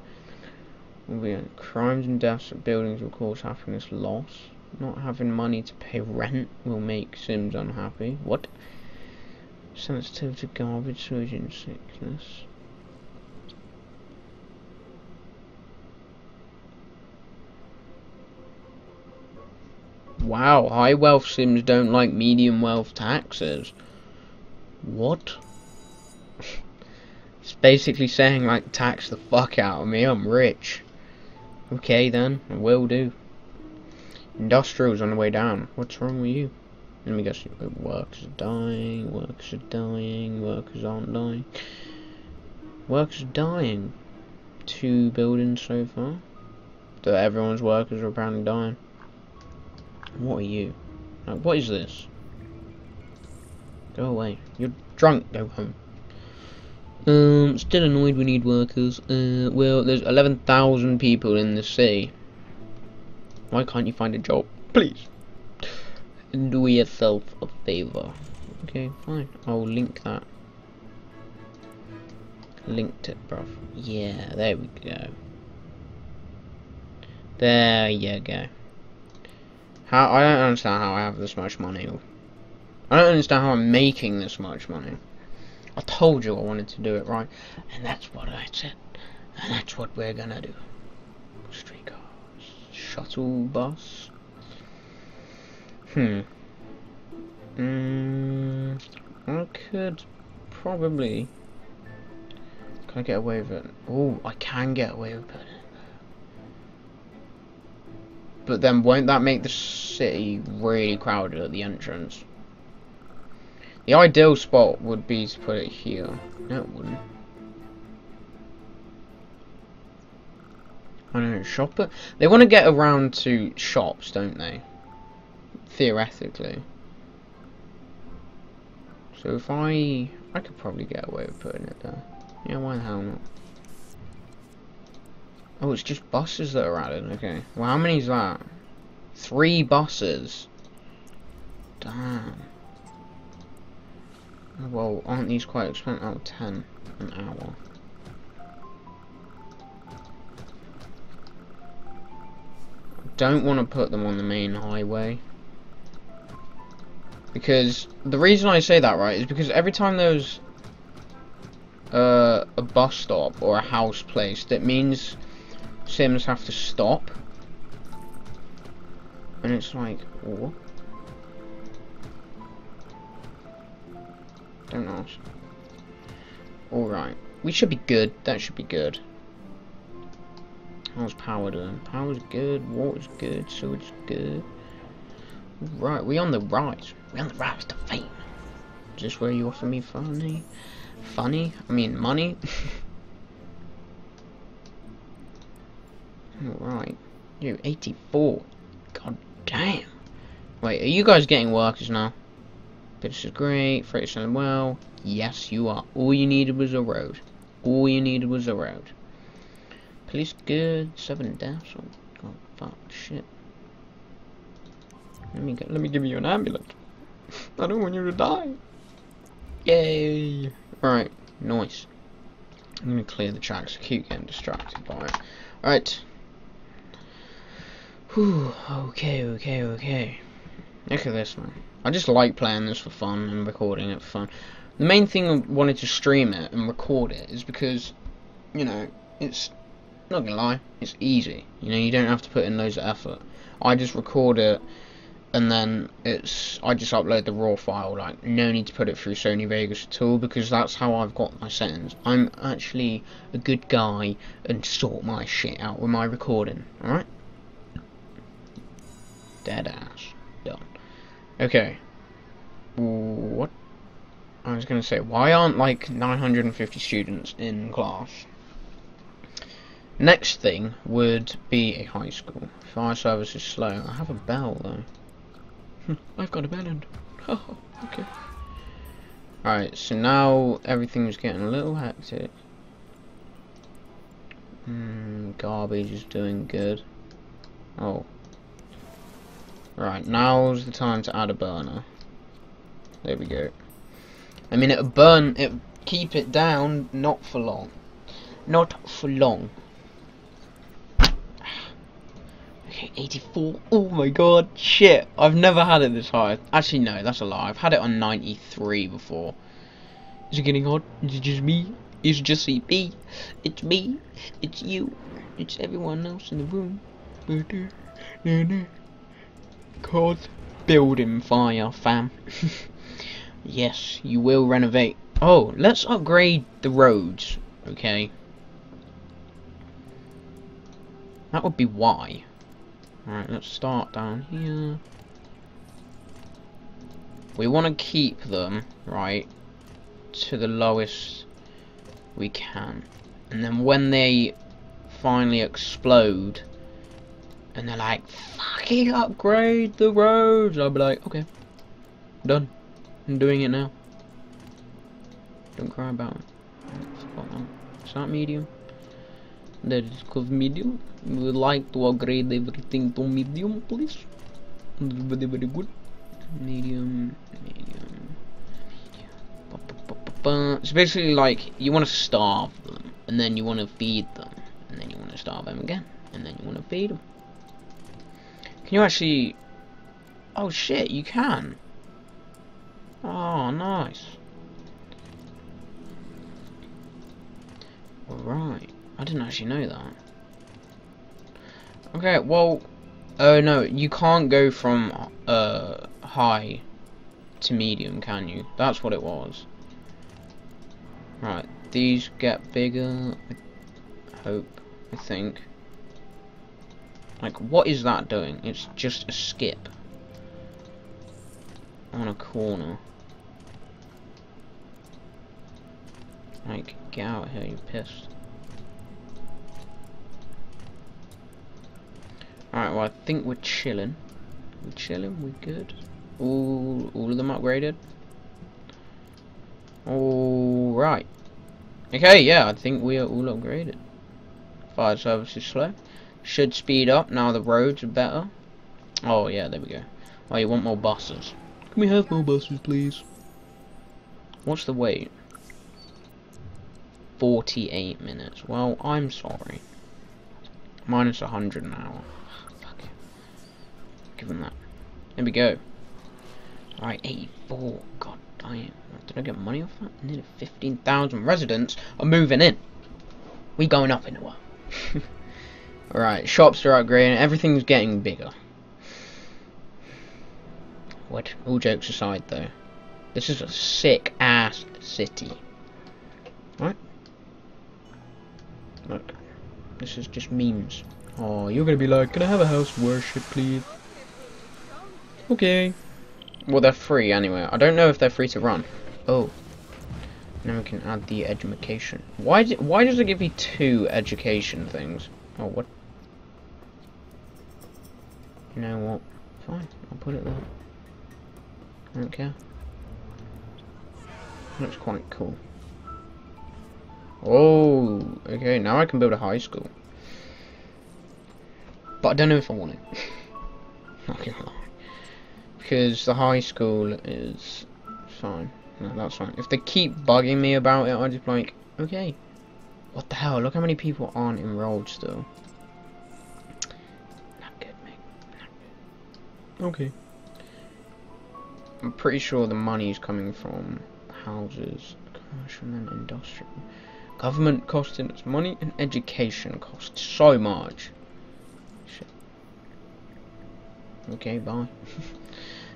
crimes and deaths at buildings will cause happiness loss. Not having money to pay rent will make Sims unhappy. What? Sensitive to garbage, sewage, and sickness. Wow, high wealth Sims don't like medium wealth taxes. What? It's basically saying, like, tax the fuck out of me, I'm rich. Okay then, I will do. Industrial's on the way down. What's wrong with you? Let me guess, workers are dying, workers are dying, workers aren't dying. Workers are dying. Two buildings so far. So everyone's workers are apparently dying. What are you? Like, what is this? Go away. You're drunk. Go home. Um, still annoyed we need workers. Uh, well, there's eleven thousand people in the city. Why can't you find a job? Please. Do yourself a favour. Okay, fine. I'll link that. Linked it, bruv. Yeah, there we go. There you go. How I don't understand how I have this much money. I don't understand how I'm making this much money. I told you I wanted to do it right, and that's what I said, and that's what we're gonna do. Street cars, shuttle bus. Hmm. Hmm. I could probably. Can I get away with it? Oh, I can get away with it. But then won't that make the city really crowded at the entrance? The ideal spot would be to put it here. No, it wouldn't. I don't know, shop it? They want to get around to shops, don't they? Theoretically. So if I... I could probably get away with putting it there. Yeah, why the hell not? Oh, it's just buses that are added, okay. Well, how many is that? Three buses. Damn. Well, aren't these quite expensive? Oh, ten an hour. I don't want to put them on the main highway. Because, the reason I say that, right, is because every time there's uh, a bus stop or a house place, that means Sims have to stop, and it's like, oh, don't ask. All right, we should be good. That should be good. How's power doing? Power's good. Water's good. Sewer's good. All right, we on the rise. We on the rise to fame. Is this where you offer me funny? Funny? I mean money. Alright, you eighty-four. God damn. Wait, are you guys getting workers now? Pitch is great, freight's on well. Yes, you are. All you needed was a road. All you needed was a road. Police good, seven deaths. Oh, God, fuck, shit. Let me get, let me give you an ambulance. I don't want you to die. Yay! Alright, nice. I'm gonna clear the tracks. I keep getting distracted by it. Alright. Whew, okay, okay, okay. Look at this, man. I just like playing this for fun and recording it for fun. The main thing I wanted to stream it and record it is because, you know, it's, not gonna lie, it's easy. You know, you don't have to put in loads of effort. I just record it, and then it's, I just upload the raw file. Like, no need to put it through Sony Vegas at all, because that's how I've got my settings. I'm actually a good guy and sort my shit out with my recording, alright? Deadass. Done. Okay. What? I was gonna say, why aren't like nine hundred fifty students in class? Next thing would be a high school. Fire service is slow. I have a bell though. I've got a bell end. Oh, okay. Alright, so now everything is getting a little hectic. Mm, garbage is doing good. Oh. Right, now's the time to add a burner. There we go. I mean, it'll burn, it'll keep it down, not for long. Not for long. Okay, eighty-four. Oh my god, shit. I've never had it this high. Actually, no, that's a lie. I've had it on ninety-three before. Is it getting hot? Is it just me? Is it just me? It's me. It's you. It's everyone else in the room. No, no, no, no. C O D building fire, fam. Yes, you will renovate. Oh, let's upgrade the roads, okay? That would be why. Alright, let's start down here. We want to keep them, right, to the lowest we can. And then when they finally explode, and they're like, fucking upgrade the roads. I'll be like, okay, done. I'm doing it now. Don't cry about it. Is that medium? That is called medium. We would like to upgrade everything to medium, please. Very, very good. Medium, medium, medium. It's basically like you want to starve them, and then you want to feed them, and then you want to starve them again, and then you want to feed them. Can you actually... Oh shit, you can. Oh, nice. Alright. I didn't actually know that. Okay, well... Oh no, you can't go from uh, high to medium, can you? That's what it was. Right, these get bigger. I hope, I think. Like, what is that doing? It's just a skip on a corner. Like, get out here, you pissed. Alright, well, I think we're chilling. We're chilling, we're good. All, all of them upgraded. Alright. Okay, yeah, I think we are all upgraded. Fire service is slow. Should speed up now the roads are better. Oh yeah, there we go. Oh, you want more buses? Can we have more buses, please? What's the wait? Forty-eight minutes. Well, I'm sorry. Minus a hundred an hour. Fuck it. Give him that. There we go. All right, eighty-four. God damn. Did I get money off that? Nearly fifteen thousand residents are moving in. We going up in the world. Alright, shops are upgrading, everything's getting bigger. What? All jokes aside though, this is a sick ass city. Right? Look, this is just memes. Oh, you're gonna be like, can I have a house worship please? Okay. Well, they're free anyway. I don't know if they're free to run. Oh. Now we can add the education. Why, do, why does it give me two education things? Oh, what? You know what? Fine, I'll put it there. I don't care. That's quite cool. Oh, okay, now I can build a high school. But I don't know if I want it. Not gonna lie. Because the high school is fine. No, that's fine. If they keep bugging me about it, I just like, okay. What the hell? Look how many people aren't enrolled still. Not good, mate. Not good. Okay. I'm pretty sure the money is coming from houses, commercial and industrial. Government costing us money and education costs so much. Shit. Okay, bye.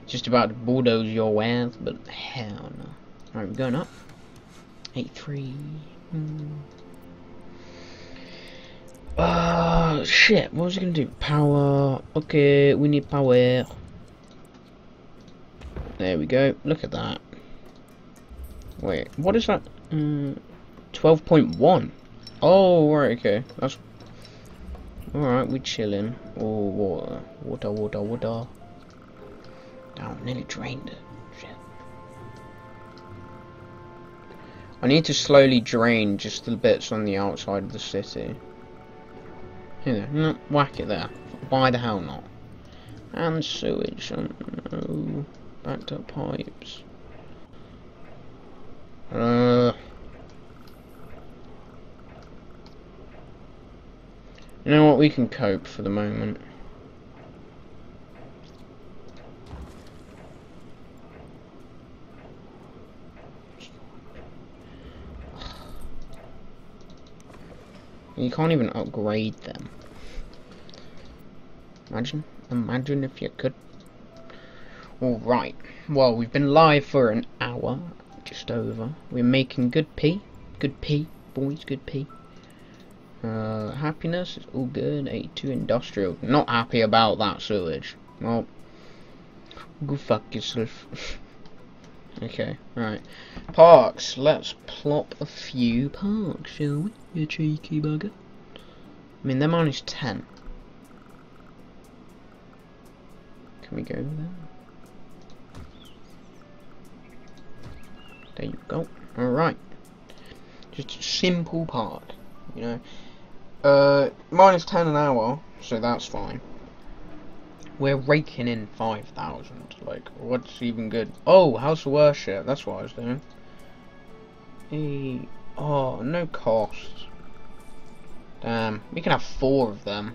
Just about to bulldoze your wares, but hell no. Alright, we're going up. eight three. Mm. Uh, shit, what was I gonna do? Power. Okay, we need power. There we go. Look at that. Wait, what is that? twelve point one. Oh, right, okay. That's. Alright, we chillin'. Oh, water. Water, water, water. Oh, nearly drained it. Shit. I need to slowly drain just the bits on the outside of the city. Here, no, whack it there. Why the hell not? And sewage. Oh, backed up pipes. Uh. You know what? We can cope for the moment. You can't even upgrade them. Imagine, imagine if you could. Alright, well, we've been live for an hour, just over. We're making good pee, good pee, boys, good pee. Uh, happiness is all good. eighty-two industrial. Not happy about that sewage. Well, go fuck yourself. Okay, right. Parks. Let's plop a few parks, shall we? You cheeky bugger. I mean, they're minus ten. Can we go over there? There you go. Alright. Just a simple park, you know. Uh, minus ten an hour, so that's fine. We're raking in five thousand, like, what's even good? Oh, house of worship, that's what I was doing. E oh, no cost. Damn, we can have four of them.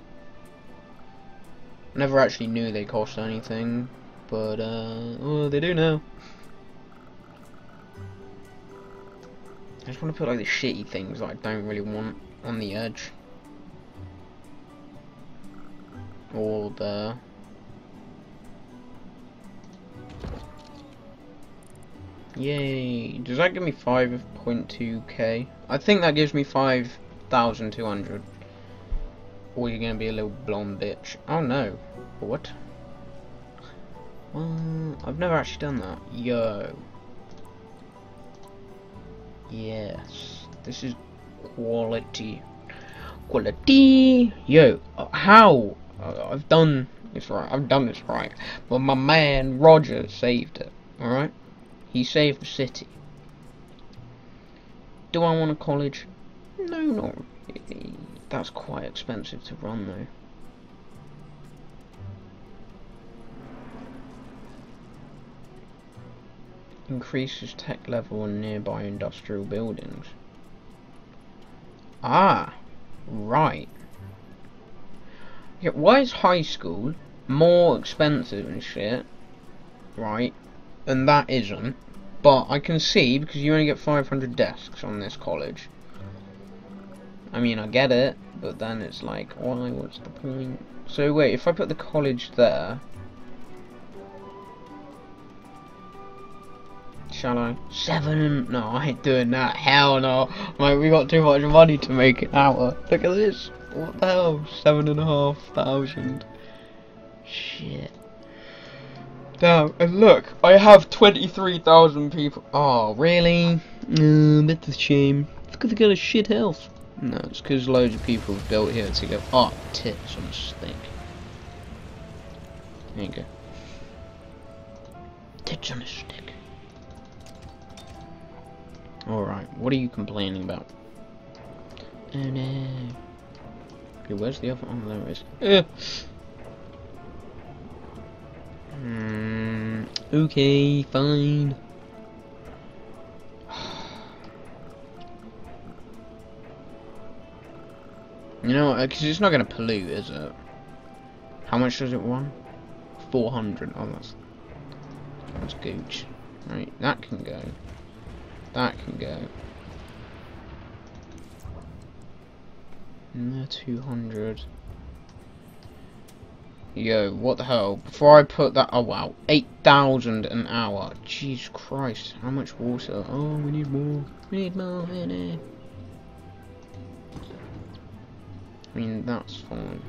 Never actually knew they cost anything, but, uh, well, they do now. I just want to put, like, the shitty things that I don't really want on the edge. Or the... Yay! Does that give me five point two K? I think that gives me five thousand two hundred. Or you're gonna be a little blonde bitch. Oh no. What? Well, I've never actually done that. Yo. Yes. This is quality. Quality! Yo. How? I've done this right. I've done this right. But my man Roger saved it. Alright? He saved the city. Do I want a college? No, not really. That's quite expensive to run, though. Increases tech level on nearby industrial buildings. Ah, right. Yeah, why is high school more expensive and shit? Right, and that isn't. But I can see, because you only get five hundred desks on this college. I mean, I get it, but then it's like, why, what's the point? So wait, if I put the college there... Shall I? Seven! No, I ain't doing that. Hell no! Mate, we got too much money to make an hour. Look at this! What the hell? Seven and a half thousand. Shit. Now, and look, I have twenty-three thousand people. Oh, really? No, mm, that's a shame. It's because I got a shit house. No, it's because loads of people built here to go. Oh, tits on a stick. There you go. Tits on a stick. Alright, what are you complaining about? Oh no. Okay, where's the other? Oh, there it is. Ugh. Hmm. Okay, fine. You know, because it's not going to pollute, is it? How much does it want? four hundred. Oh, that's... That's gooch. Right, that can go. That can go. No, two hundred. Yo, what the hell? Before I put that... Oh, wow. eight thousand an hour. Jeez Christ. How much water? Oh, we need more. We need more energy. I mean, that's fine.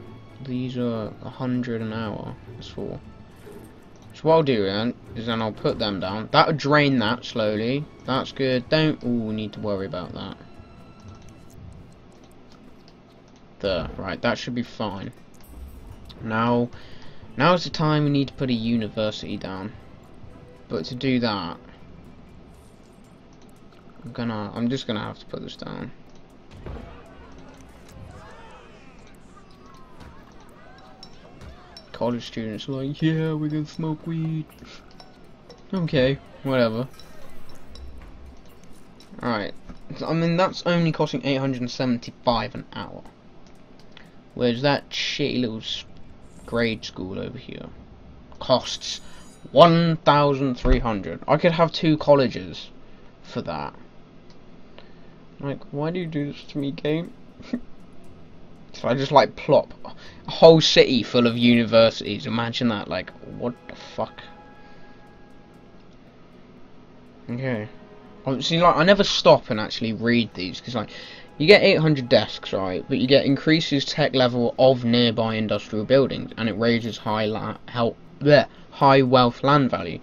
These are a hundred an hour. That's all. So what I'll do then is then I'll put them down. That'll drain that slowly. That's good. Don't all need to worry about that. There. Right. That should be fine. Now, now's the time we need to put a university down. But to do that, I'm gonna. I'm just gonna have to put this down. College students are like, yeah, we're gonna smoke weed. Okay, whatever. Alright, I mean, that's only costing eight hundred seventy-five an hour. Whereas that shitty little grade school over here costs one thousand three hundred. I could have two colleges for that. Like, why do you do this to me, game? So I just like plop a whole city full of universities. Imagine that, like, what the fuck? Okay. Oh, see, like, I never stop and actually read these because, like, you get eight hundred desks, right? But you get increases tech level of nearby industrial buildings, and it raises high la help bleh, high wealth land value.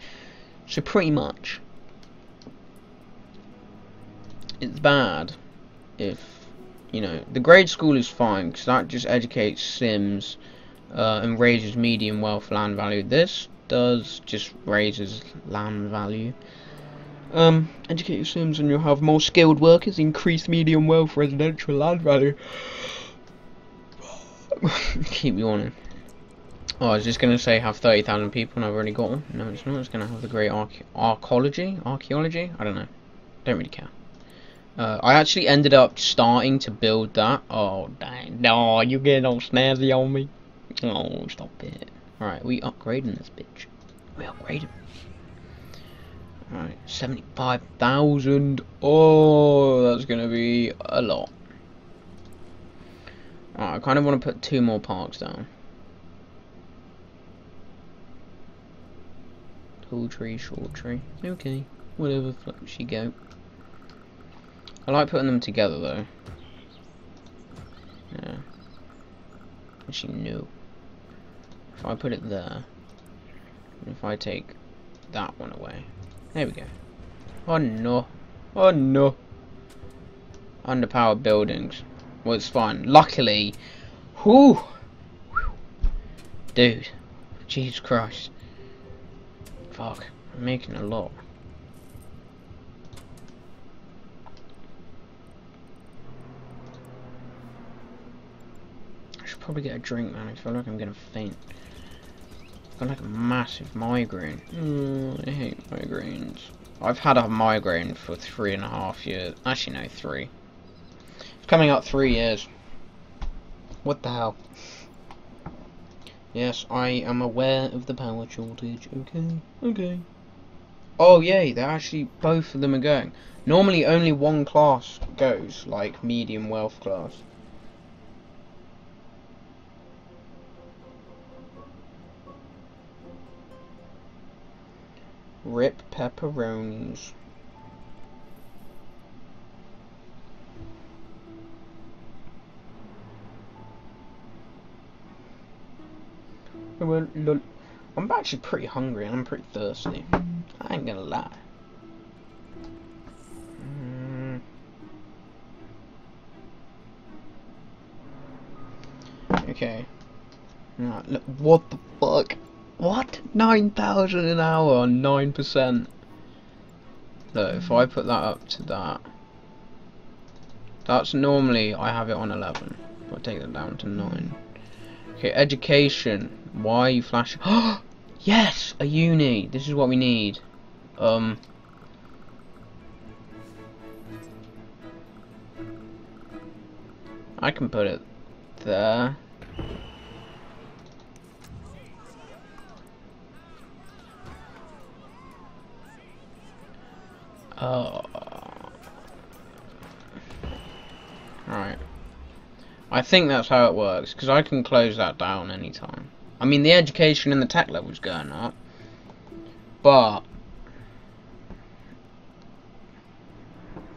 So pretty much, it's bad if. You know, the grade school is fine because that just educates Sims uh, and raises median wealth land value. This does just raises land value. Um, educate your Sims and you'll have more skilled workers, increased median wealth, residential land value. Keep me warning. Oh, I was just gonna say have thirty thousand people and I've already got one. No, it's not. It's gonna have the great arche archaeology, archaeology. I don't know. Don't really care. Uh, I actually ended up starting to build that. Oh, dang. No, you getting all snazzy on me. Oh, stop it. Alright, we upgrading this bitch. We upgrading. Alright, seventy-five thousand. Oh, that's going to be a lot. Alright, I kind of want to put two more parks down. Tall tree, short tree. Okay, whatever floats you go. I like putting them together though. Yeah. Actually, no. If I put it there, and if I take that one away, there we go. Oh no! Oh no! Underpowered buildings. Well, it's fine. Luckily, whoo, dude, Jesus Christ, fuck, I'm making a lot. Probably get a drink, man. I feel like I'm gonna faint. I've got like a massive migraine. Oh, I hate migraines. I've had a migraine for three and a half years. Actually, no, three. It's coming up three years. What the hell? Yes, I am aware of the power shortage. Okay, okay. Oh, yay, they're actually, both of them are going. Normally, only one class goes, like medium wealth class. Rip pepperonis. I'm actually pretty hungry and I'm pretty thirsty. I ain't gonna lie. Mm. Okay. Right, look, what the fuck? What? nine thousand an hour on nine percent. Look, if I put that up to that, that's normally, I have it on eleven. I'll take that down to nine. Okay, education. Why are you flashing? Yes! A uni! This is what we need. Um... I can put it there. Uh, Alright. I think that's how it works, because I can close that down anytime. I mean, the education and the tech level's going up, but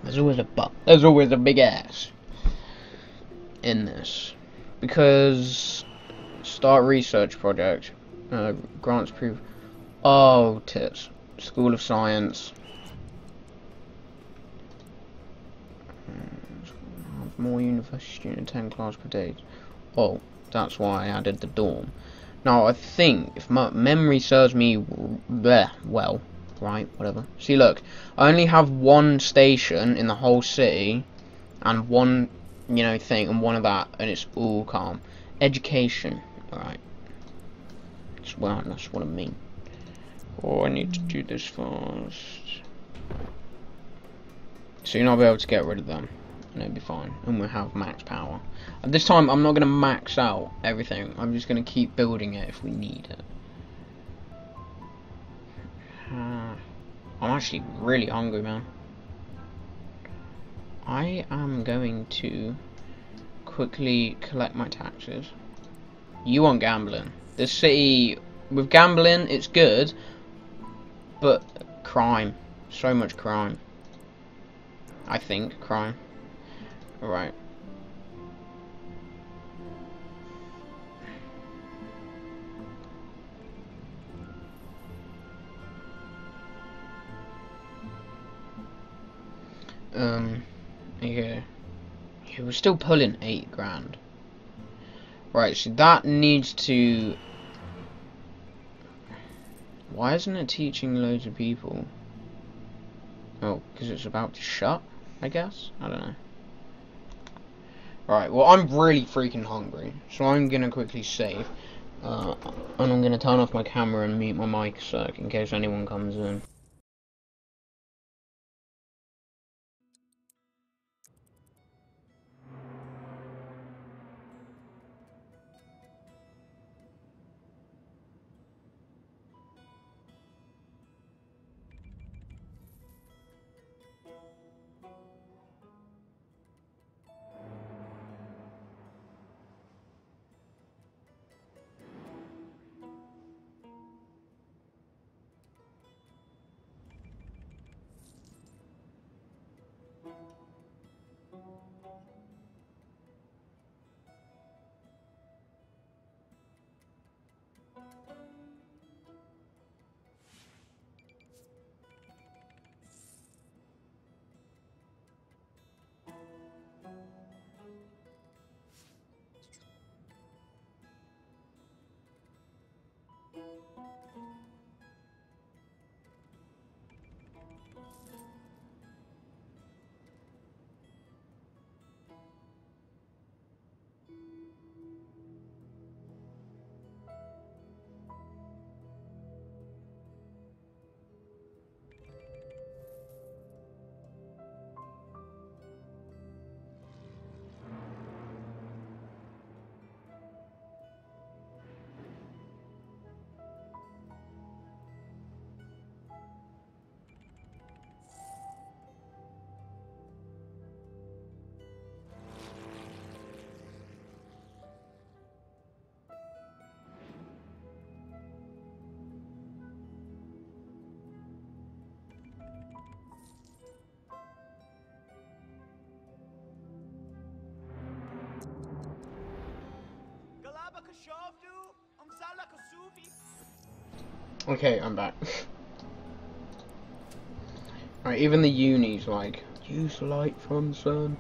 there's always a but. There's always a big ass in this, because start research project, uh, grants proof. Oh tits, School of Science, more university student, ten class per day. Oh, that's why I added the dorm. Now I think, if my memory serves me bleh, well, right, whatever. See, look, I only have one station in the whole city, and one, you know, thing, and one of that, and it's all calm. Education, alright. That's, well, that's what I mean. Oh, I need to do this fast. So you'll not be able to get rid of them, and it'll be fine, and we'll have max power. At this time, I'm not going to max out everything, I'm just going to keep building it if we need it. Uh, I'm actually really hungry, man. I am going to quickly collect my taxes. You want gambling. This city, with gambling, it's good, but crime. So much crime. I think, crime. Alright. Um... Yeah. Yeah, we're still pulling eight grand. Right, so that needs to... Why isn't it teaching loads of people? Oh, because it's about to shut, I guess? I don't know. Right, well, I'm really freaking hungry, so I'm going to quickly save. Uh, and I'm going to turn off my camera and mute my mic so in case anyone comes in. Okay, I'm back. Right, even the uni's like, use light from sun.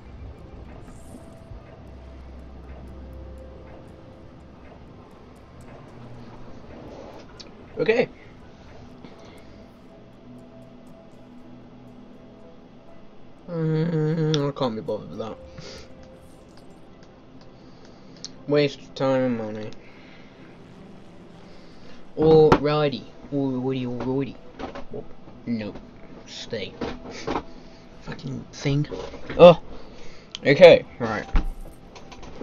Okay. can't be bothered with that. Waste of time and money. Alrighty, alrighty, alrighty. Whoop. No, stay. Fucking thing. Oh. Okay, right.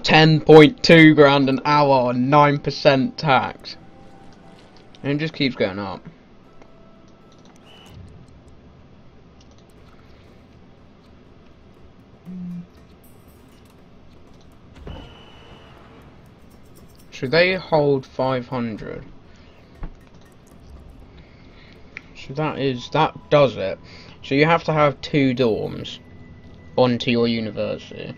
Ten point two grand an hour on nine percent tax, and it just keeps going up. So they hold five hundred. So that is that does it. So you have to have two dorms onto your university.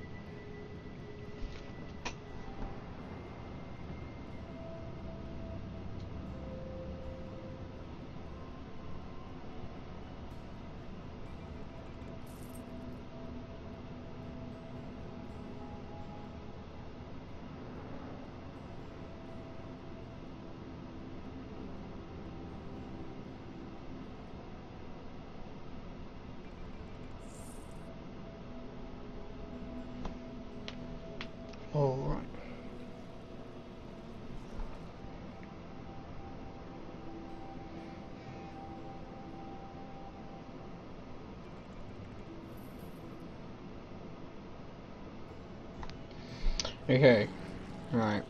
Okay, right.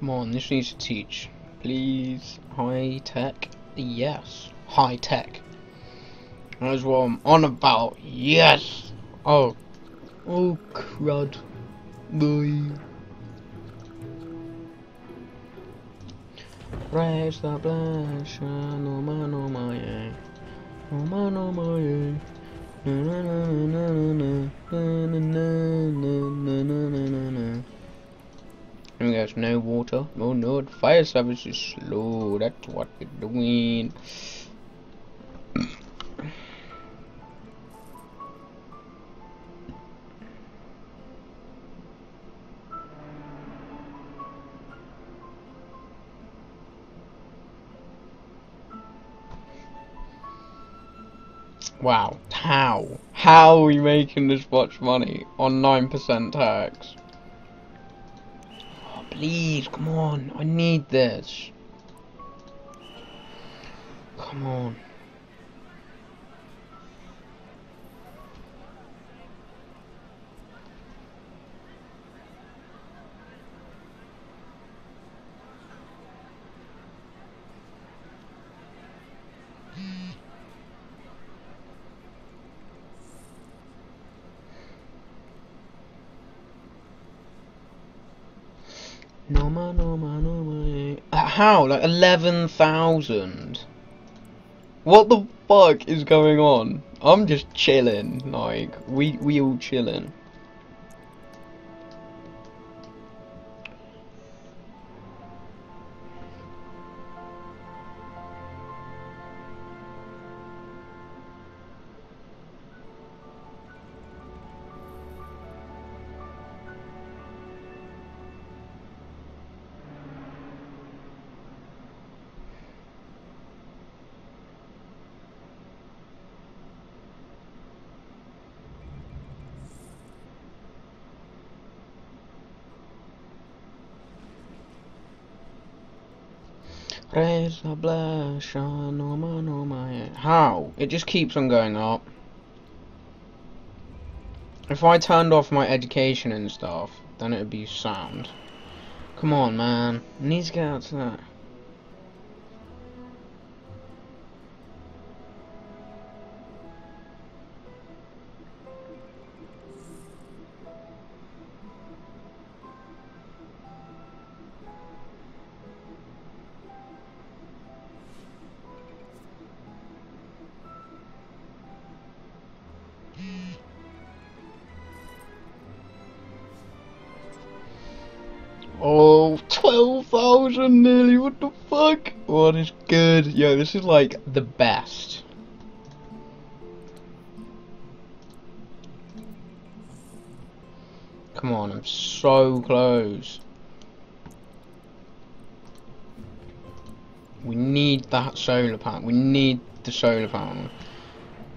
Come on, this needs to teach. Please, high tech. Yes, high tech. That is what I'm on about. Yes! Oh, oh crud. Boy. Raise the blush, no man on my eye. No man on my eye. No no no no no no no no no no no. And there's no water. No no, the fire service is slow. That's what we're doing. Wow, how? How are we making this much money on nine percent tax? Oh, please, come on, I need this. Come on. No man, no man, no man. How? Like eleven thousand? What the fuck is going on? I'm just chilling. Like we we all chilling. How? It just keeps on going up. If I turned off my education and stuff, then it would be sound. Come on, man. I need to get out to that. Oh, twelve thousand nearly, what the fuck? What is good? Yo, this is like the best. Come on, I'm so close. We need that solar panel. We need the solar panel.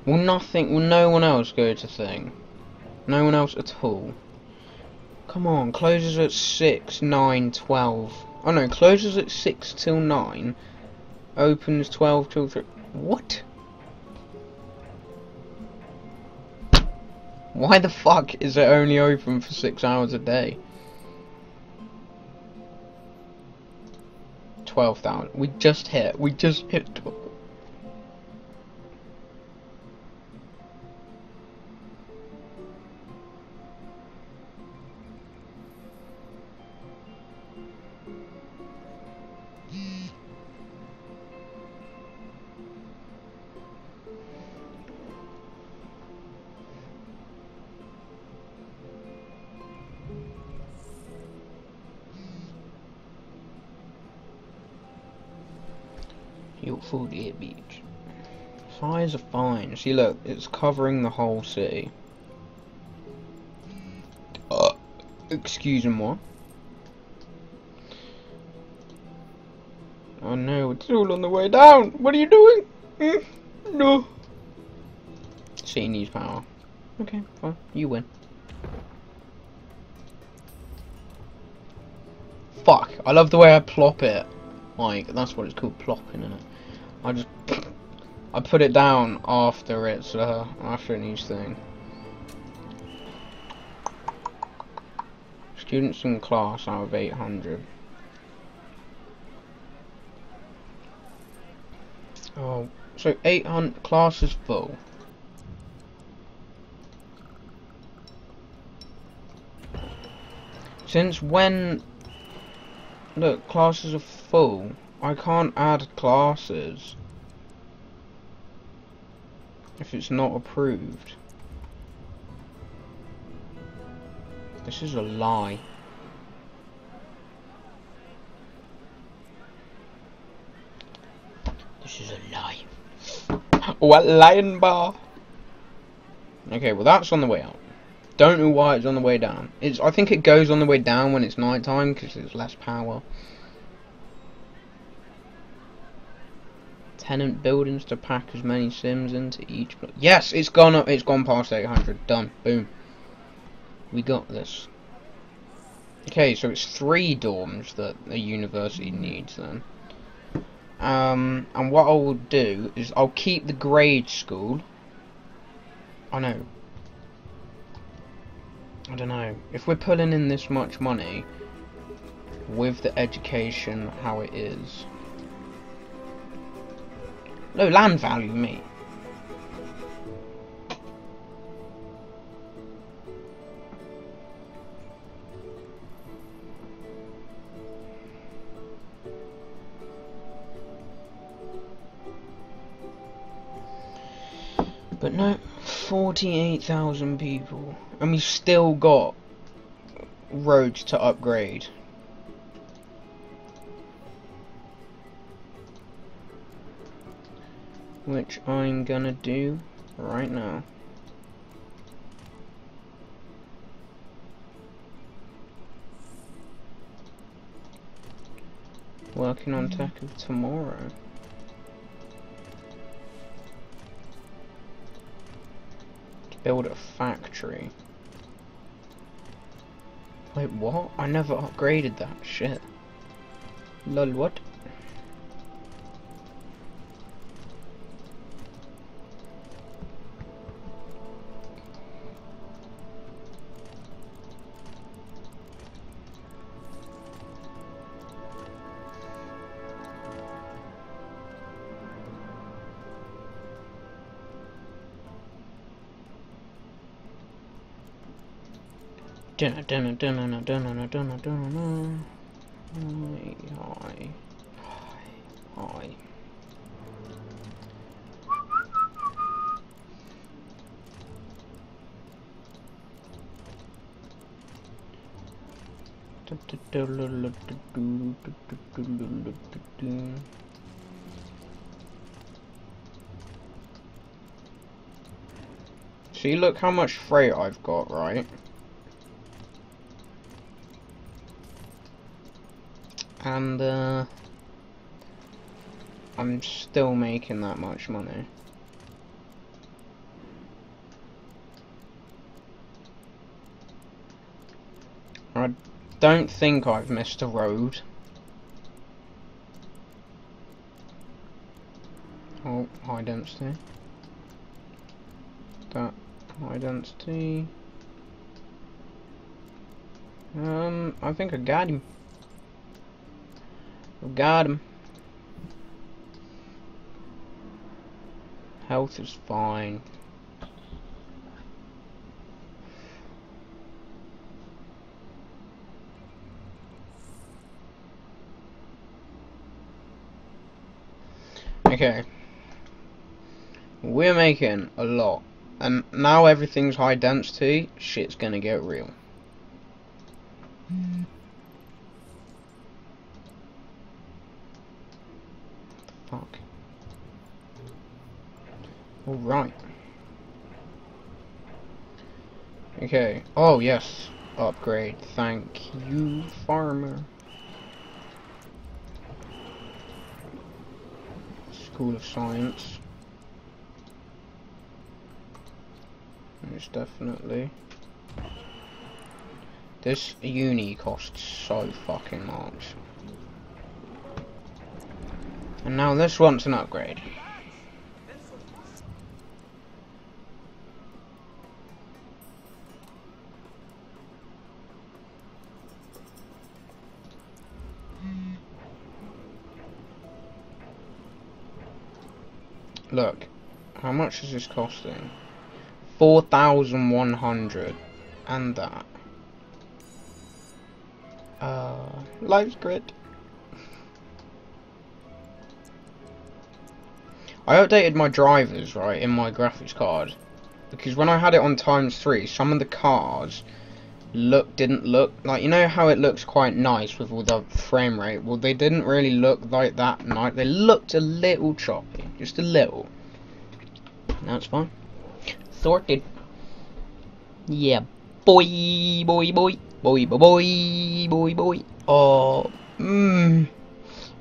Will nothing, will no one else go to thing? No one else at all. Come on, closes at six, nine, twelve. Oh no, closes at six till nine. Opens twelve till three. What? Why the fuck is it only open for six hours a day? twelve thousand. We just hit. We just hit twelve. forty-eight beach. Fires are fine. See, look, it's covering the whole city. Uh, excuse me, what? Oh no, it's all on the way down. What are you doing? Mm? No. City needs power. Okay, fine. You win. Fuck. I love the way I plop it. Like, that's what it's called, plopping, isn't it? I just I put it down after it's uh after an each thing. Students in class out of eight hundred. Oh, so eight hundred class is full. Since when? Look, classes are full. I can't add classes if it's not approved. This is a lie. This is a lie. What lion bar? Okay, well that's on the way up. Don't know why it's on the way down. It's I think it goes on the way down when it's night time because there's less power. Tenant buildings to pack as many Sims into each block. Yes, it's gone up. It's gone past eight hundred. Done. Boom. We got this. Okay, so it's three dorms that a university needs then. Um, and what I will do is I'll keep the grade school. I know. I don't know. If we're pulling in this much money with the education, how it is. No land value, mate. But no, forty-eight thousand people. And we still got roads to upgrade. Which I'm gonna do right now. Working on tech of tomorrow. To build a factory. Wait, what? I never upgraded that shit. Lol, what? Dunno, dunno, dunno, dunno, dunno, dunno. Hi, hi, hi. See, look how much freight I've got, right? and uh, I'm still making that much money. I don't think I've missed a road. Oh, high density. That high density. Um, I think I got him. I got him. Health is fine. Okay. We're making a lot. And now everything's high density, shit's gonna get real. Fuck. Alright. Okay. Oh, yes. Upgrade. Thank you, farmer. School of Science. Most definitely. This uni costs so fucking much. And now this wants an upgrade. Look, how much is this costing? Four thousand one hundred, and that. Uh, life's grid. I updated my drivers, right, in my graphics card, because when I had it on times three, some of the cars look didn't look like, you know how it looks quite nice with all the frame rate. Well, they didn't really look like that night. They looked a little choppy, just a little. That's fine. Sorted. Yeah, boy, boy, boy. Boy, boy, boy, boy, boy. Oh, mmm.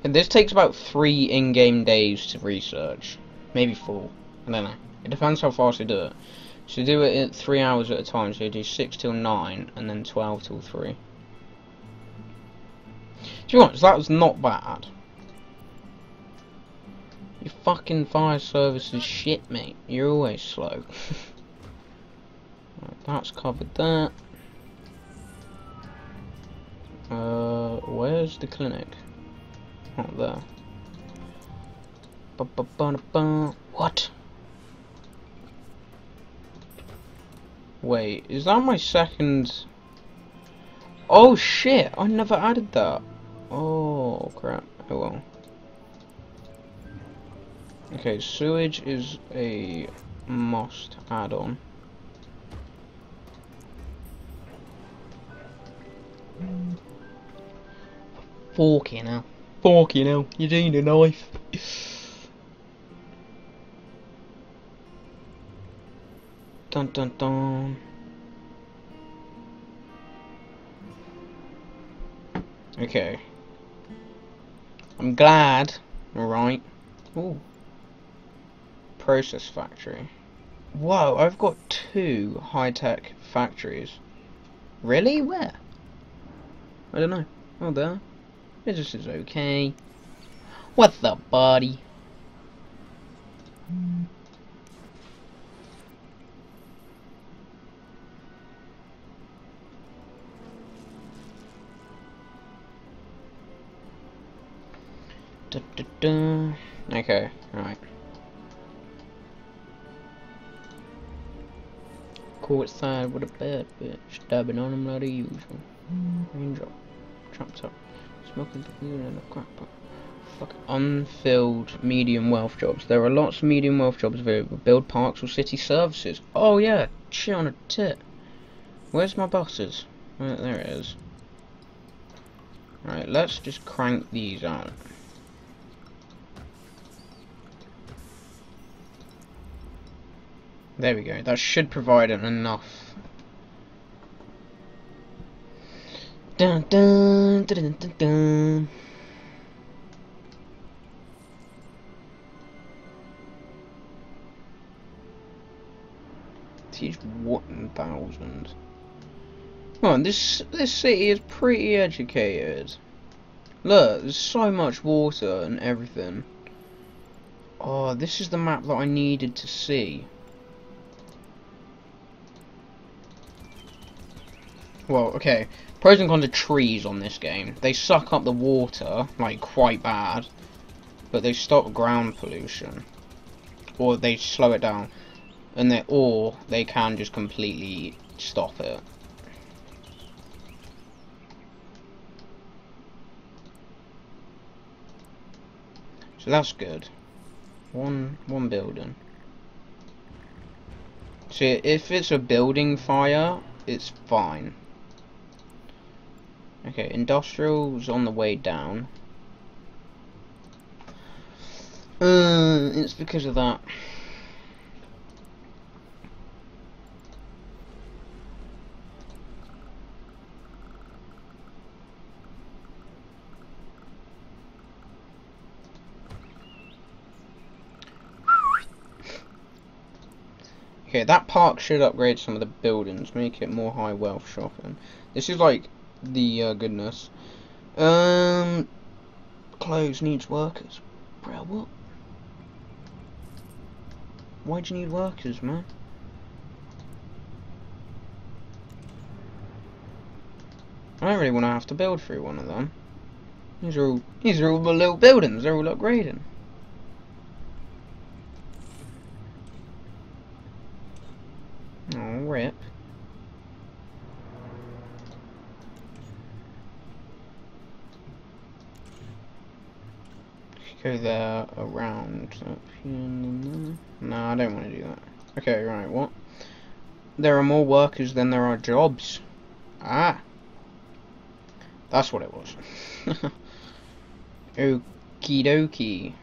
And this takes about three in-game days to research. Maybe four. I don't know. It depends how fast you do it. So you do it in three hours at a time. So you do six till nine, and then twelve till three. To be honest, that was not bad. You fucking fire service is shit, mate. You're always slow. Right, that's covered that. Uh, where's the clinic? Not there. Ba-ba-ba-ba. What? Wait, is that my second? Oh shit! I never added that. Oh crap! Oh well. Okay, sewage is a must add-on. Mm. Forky now. Forky now. You need a knife. Dun dun dun. Okay. I'm glad. Alright. Ooh. Process factory. Whoa, I've got two high-tech factories. Really? Where? I don't know. Oh, there. This is okay. What's up, buddy? Mm. Da, da, da. Okay, right. Courtside with a bad bitch, dabbing on him like the usual. Ranger, trapped up. Smoking the moon and a crap. Fuck. Unfilled medium wealth jobs. There are lots of medium wealth jobs available. Build parks or city services. Oh yeah, shit on a tit. Where's my buses? Right, there it is. Alright, let's just crank these out. There we go. That should provide enough. Dun, dun, dun, dun, dun, dun. is one thousand. Come on, this, this city is pretty educated. Look, there's so much water and everything. Oh, this is the map that I needed to see. Well, okay. Pros and cons of trees on this game. They suck up the water, like, quite bad. But they stop ground pollution. Or they slow it down. And they, or they can just completely stop it. So that's good. One one building. So if it's a building fire, it's fine. Okay, industrial's on the way down. Uh, it's because of that. Okay, that park should upgrade some of the buildings, make it more high wealth shopping. This is like the uh, goodness. Um, clothes needs workers. Bro, what? Why do you need workers, man? I don't really want to have to build through one of them. These are all these are all the little buildings. They're all upgrading. Rip. Go there, around, up here and then there. No, I don't want to do that. Okay, right, what? There are more workers than there are jobs. Ah! That's what it was. Okie dokie.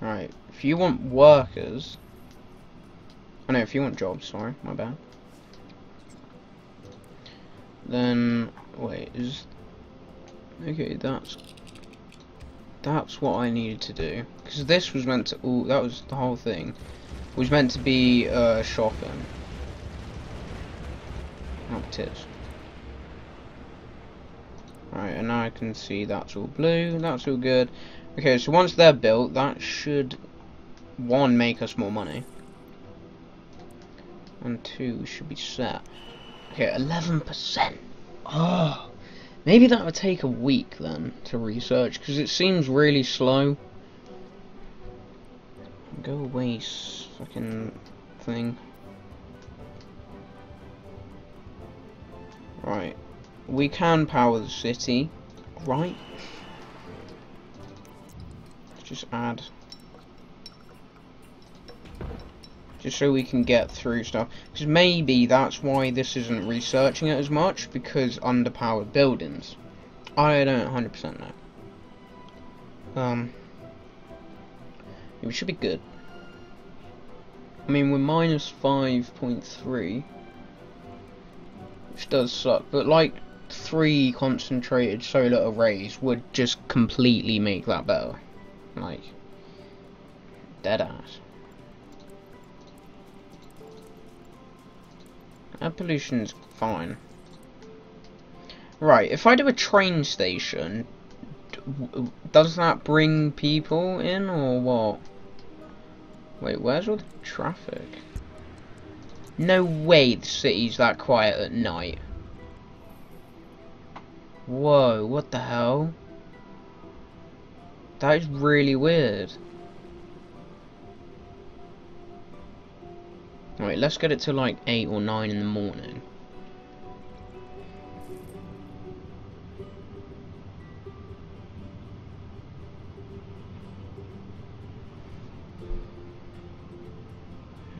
Right, if you want workers... I know, if you want jobs, sorry, my bad. Then, wait, is... Okay, that's... That's what I needed to do. Because this was meant to... Ooh, that was the whole thing. It was meant to be, uh, shopping. Oh, tits. Alright, and now I can see that's all blue, that's all good. Okay, so once they're built, that should... One, make us more money. And two should be set. Okay, eleven percent. Oh, maybe that would take a week then to research because it seems really slow. Go away, fucking thing. Right, we can power the city, right? Let's just add. Just so we can get through stuff. Because maybe that's why this isn't researching it as much. Because underpowered buildings. I don't one hundred percent know. Um, it should be good. I mean, we're minus five point three. Which does suck. But like, three concentrated solar arrays would just completely make that better. Like, dead ass. Air pollution's fine. Right, if I do a train station, d does that bring people in or what? Wait, where's all the traffic? No way the city's that quiet at night. Whoa, what the hell? That is really weird. Right, let's get it to like eight or nine in the morning.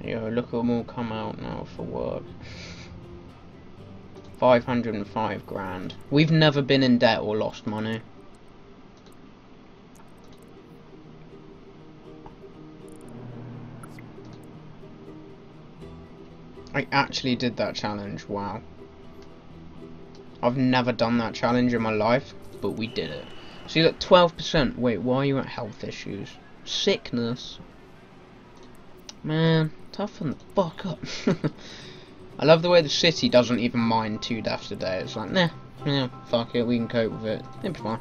Yo, look at them all come out now for work. five hundred and five grand. We've never been in debt or lost money. I actually did that challenge, wow. I've never done that challenge in my life, but we did it. See, look, twelve percent. Wait, why are you at health issues? Sickness. Man, Toughen the fuck up. I love the way the city doesn't even mind two deaths a day. It's like, nah, yeah, fuck it, we can cope with it. It'll be fine.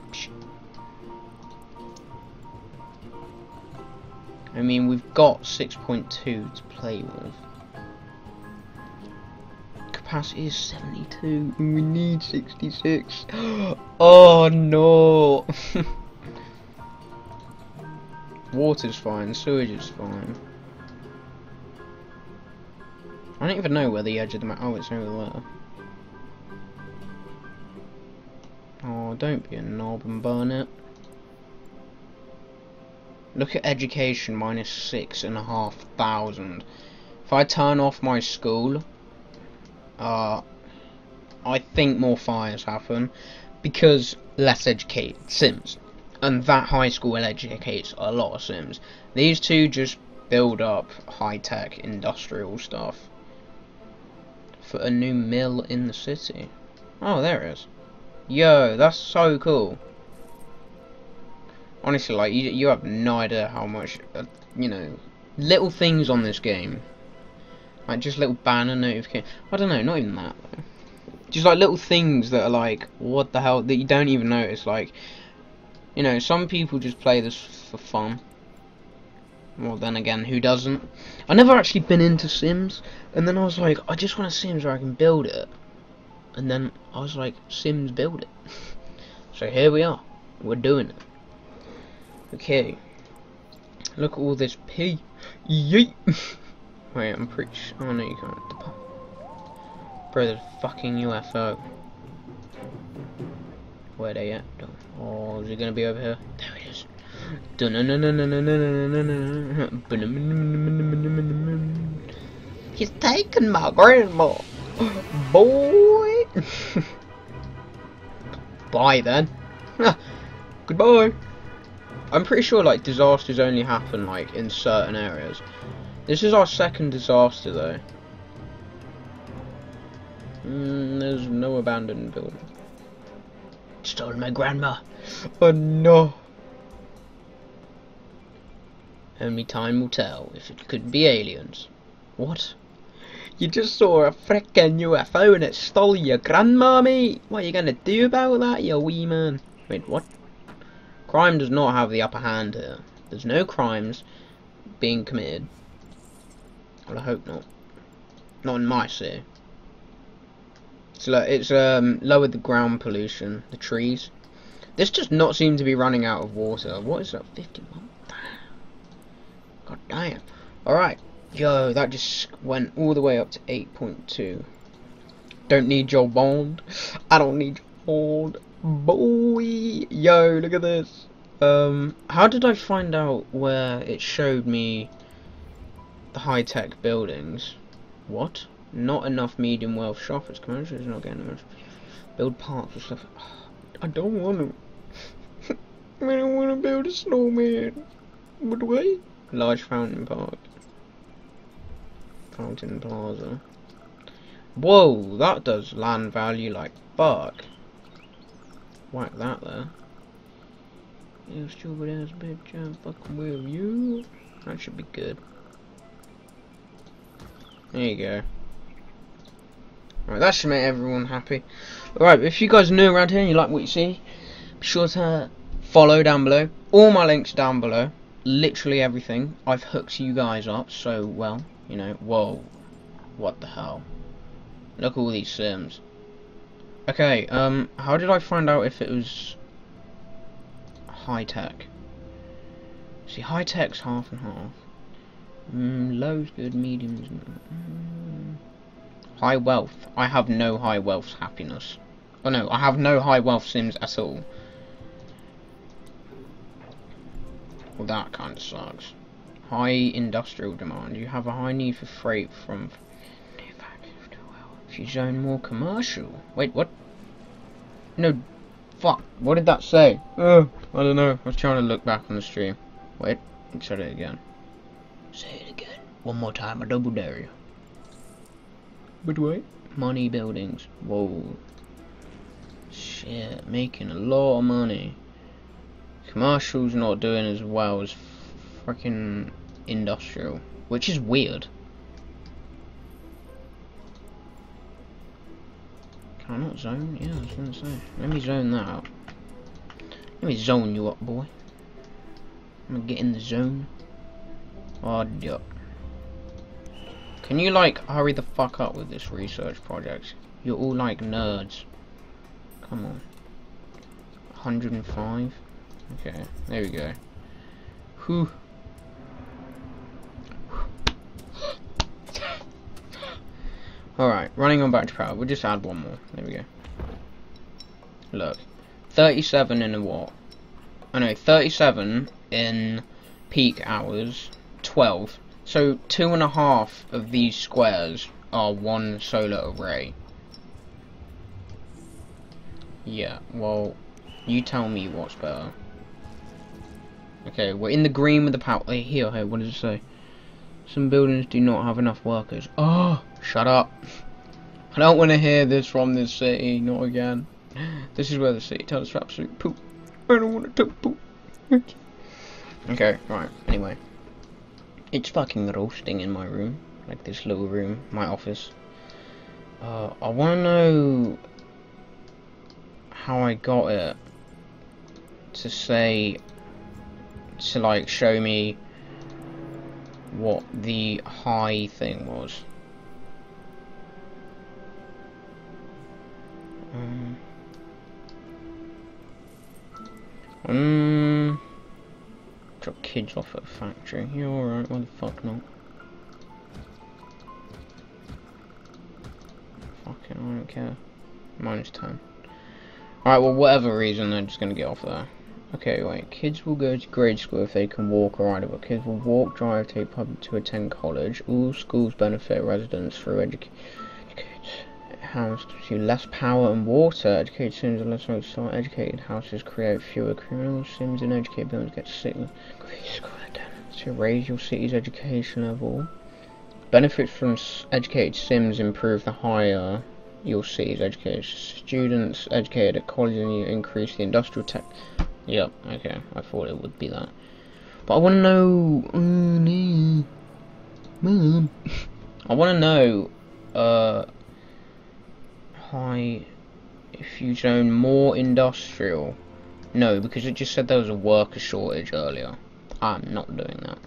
I mean, we've got six point two to play with. Capacity is seventy-two, and we need sixty-six. Oh no! Water's fine, sewage is fine. I don't even know where the edge of the map. Oh, it's over there. Oh, don't be a knob and burn it. Look at education, minus six and a half thousand. If I turn off my school, uh, I think more fires happen because less educated Sims, and that high school educates a lot of Sims. These two just build up high-tech industrial stuff for a new mill in the city. Oh, there it is. Yo, that's so cool. Honestly, like, you, you have no idea how much, uh, you know, little things on this game. Like, just little banner notifications. I don't know, not even that, though. Just, like, little things that are, like, what the hell, that you don't even notice. Like, you know, some people just play this for fun. Well, then again, who doesn't? I've never actually been into Sims. And then I was like, I just want a Sims where I can build it. And then I was like, Sims build it. So here we are. We're doing it. Okay, look at all this pee. Yeet! Wait, I'm pretty sure. Oh no, you can't. Bro, there's a fucking U F O. Where they at? Oh, is it gonna be over here? There it is. He's taking my grandma! Boy! Bye then. Goodbye! I'm pretty sure, like, disasters only happen, like, in certain areas. This is our second disaster, though. Mm, there's no abandoned building. Stole my grandma. Oh, no. Only time will tell if it could be aliens. What? You just saw a frickin' U F O and it stole your grandma, mate. What are you gonna do about that, you wee man? Wait, what? Crime does not have the upper hand here. There's no crimes being committed. Well, I hope not. Not in my city. It's, like, it's um, lowered the ground pollution, the trees. This does not seem to be running out of water. What is that? fifty-one? God damn. Alright. Yo, that just went all the way up to eight point two. Don't need your bond. I don't need your bond. Boy, yo, look at this. Um, how did I find out where it showed me the high-tech buildings? What? Not enough medium wealth shoppers. Commercial is not getting enough. Build parks and stuff. I don't want to. I don't want to build a snowman. What do I? Large fountain park. Fountain plaza. Whoa, that does land value like fuck. Whack that there. You stupid ass bitch, I'm fucking with you. That should be good. There you go. Right, that should make everyone happy. Alright, if you guys are new around here and you like what you see, be sure to follow down below. All my links down below. Literally everything. I've hooked you guys up so well. You know, whoa. What the hell. Look at all these Sims. Okay, um, how did I find out if it was high-tech? See, high-tech's half and half. Mm, low's good, medium's mm. High wealth. I have no high wealth happiness. Oh no, I have no high wealth Sims at all. Well, that kind of sucks. High industrial demand. You have a high need for freight from... You zone more commercial. Wait, what? No, fuck. What did that say? Uh, I don't know. I was trying to look back on the stream. Wait, let's say it again. Say it again. One more time. I double dare you. But wait. Money buildings. Whoa. Shit, making a lot of money. Commercial's not doing as well as freaking industrial, which is weird. Can I not zone? Yeah, I was gonna say. Let me zone that out. Let me zone you up, boy. I'm gonna get in the zone. Oh, yuck. Can you, like, hurry the fuck up with this research project? You're all, like, nerds. Come on. one hundred and five? Okay, there we go. Whew. Alright, running on battery power. We'll just add one more. There we go. Look. thirty-seven in a what? I know, thirty-seven in peak hours. twelve. So, two and a half of these squares are one solar array. Yeah, well, you tell me what's better. Okay, we're in the green with the power. Hey, here, here, what does it say? Some buildings do not have enough workers. Oh, shut up. I don't want to hear this from this city, not again. This is where the city tells us to absolute poop. I don't want to poop. Okay, right, anyway. It's fucking roasting in my room, like this little room, my office. Uh, I want to know how I got it to say, to like show me what the high thing was. Um. um Drop kids off at a factory. You're alright, why the fuck not? Fuck it, I don't care. Minus ten. Alright, well, whatever reason, they're just gonna get off there. Okay, wait. Kids will go to grade school if they can walk or ride, but kids will walk, drive, take public to attend college. All schools benefit residents through education. Houses to less power and water. Educated Sims are less social. Educated houses create fewer criminals. Sims in educated buildings get sick. To raise your city's education level. Benefits from educated Sims improve the higher your city's educated students. Educated at college and you increase the industrial tech. Yep, okay. I thought it would be that. But I want to know. Mm, mm. I want to know. Uh. High, if you zone more industrial, no, because it just said there was a worker shortage earlier. I'm not doing that.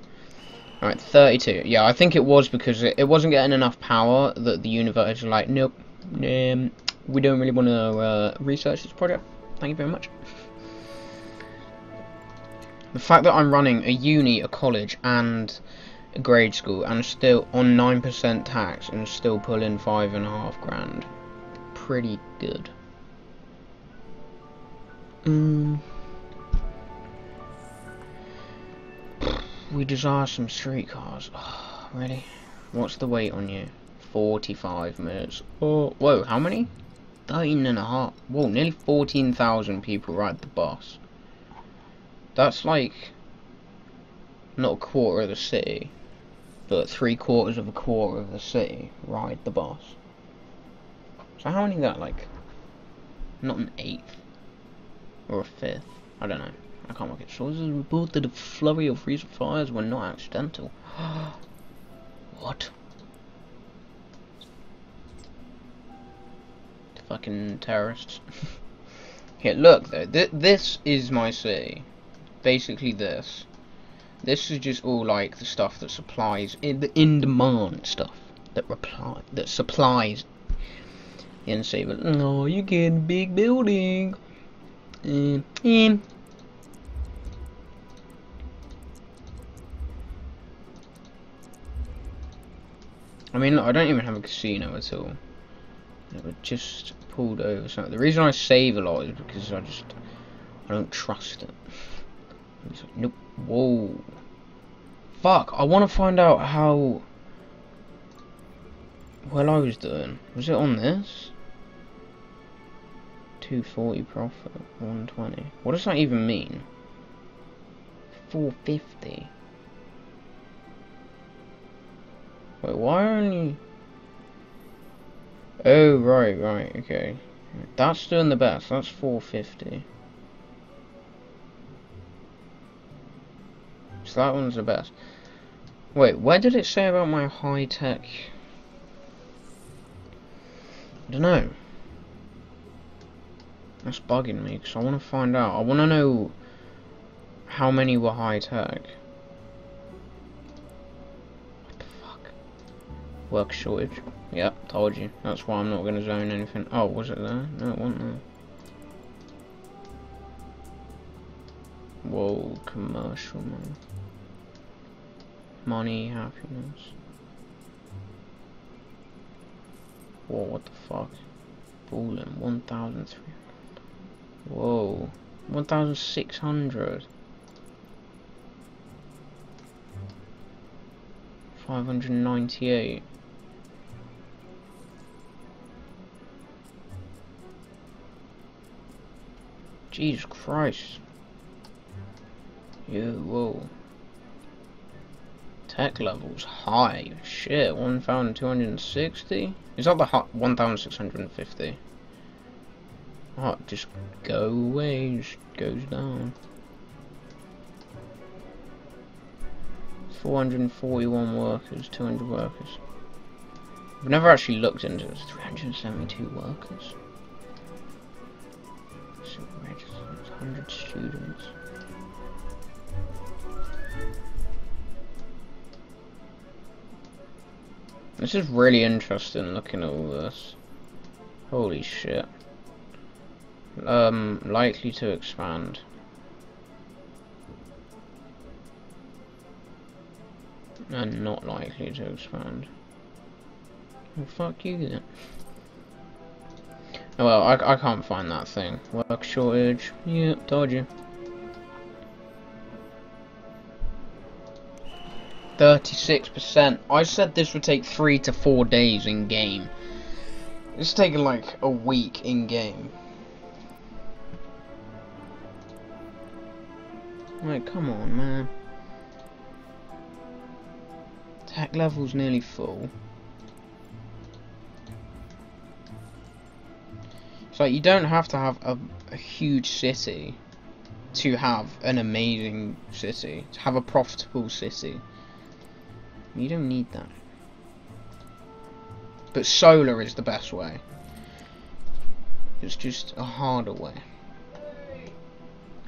All right, thirty-two. Yeah, I think it was because it, it wasn't getting enough power that the universe was like, nope, um, we don't really want to uh, research this project. Thank you very much. The fact that I'm running a uni, a college, and a grade school, and still on nine percent tax, and still pull in five and a half grand. Pretty good. Mm. We desire some streetcars. Oh, really? What's the wait on you? forty-five minutes. Oh, whoa, how many? thirteen and a half. Whoa, nearly fourteen thousand people ride the bus. That's like not a quarter of the city, but three quarters of a quarter of the city ride the bus. So how many got, like, not an eighth, or a fifth, I don't know, I can't make it. Sources reported a flurry of recent fires were not accidental. What? The fucking terrorists. Here, look though, th this is my city, basically this. This is just all, like, the stuff that supplies, in the in-demand stuff, that, reply, that supplies and say, but no, you get a big building. Mm. Mm. I mean, look, I don't even have a casino at all. It was just pulled over. So the reason I save a lot is because I just I don't trust it. It's like, nope. Whoa. Fuck! I want to find out how well I was doing. Was it on this? two forty profit, one twenty. What does that even mean? four fifty. Wait, why only? Oh, right, right, okay. That's doing the best. That's four fifty. So that one's the best. Wait, where did it say about my high tech? I don't know. That's bugging me, because I want to find out. I want to know how many were high-tech. What the fuck? Work shortage. Yep, told you. That's why I'm not going to zone anything. Oh, was it there? No, it wasn't there. Whoa, commercial money. Money, happiness. Whoa, what the fuck? Ballin', one thousand three hundred. Whoa, one thousand six hundred. five hundred ninety-eight. Jesus Christ. Yo, whoa. Tech levels high. Shit, one thousand two hundred sixty? Is that the hot one thousand six hundred fifty? Oh, it just go away, just goes down. four hundred forty-one workers, two hundred workers. I've never actually looked into this. three hundred seventy-two workers. one hundred students. This is really interesting looking at all this. Holy shit. Um, likely to expand. And not likely to expand. Well, fuck you then. Oh, well, I, I can't find that thing. Work shortage. Yep, told you. thirty-six percent. I said this would take three to four days in game. It's taken like a week in game. Like, come on, man. Tech level's nearly full. So you don't have to have a, a huge city to have an amazing city, to have a profitable city. You don't need that. But solar is the best way. It's just a harder way.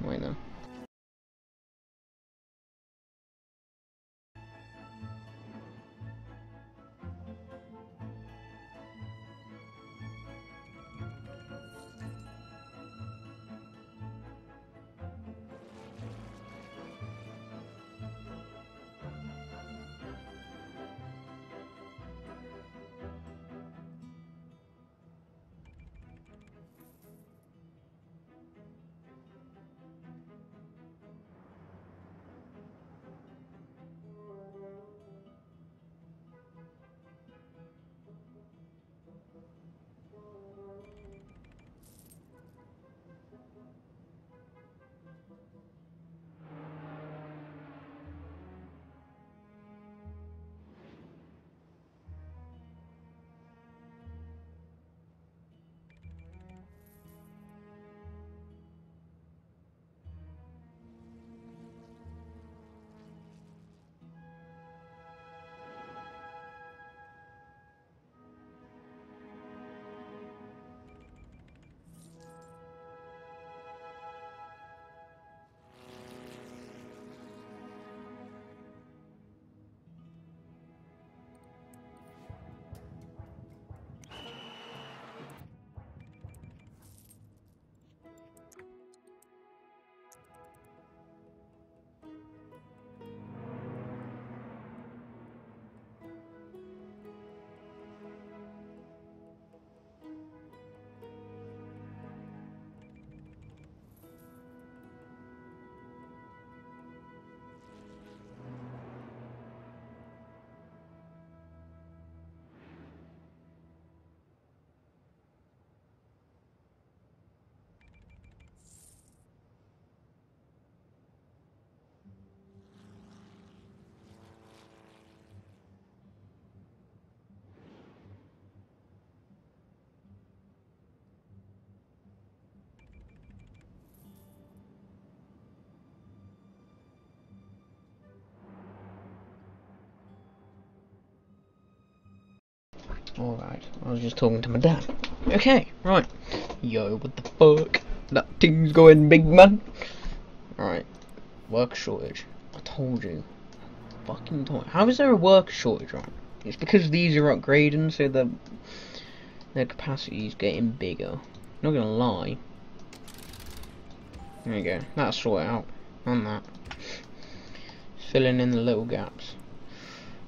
Wait then. Alright, I was just talking to my dad. Okay, right. Yo, what the fuck? Nothing's going big, man. Alright. Work shortage. I told you. Fucking told you. How is there a work shortage, right? It's because these are upgrading, so the their capacity is getting bigger. Not gonna lie. There you go. That'll sort it out. On that. Filling in the little gaps.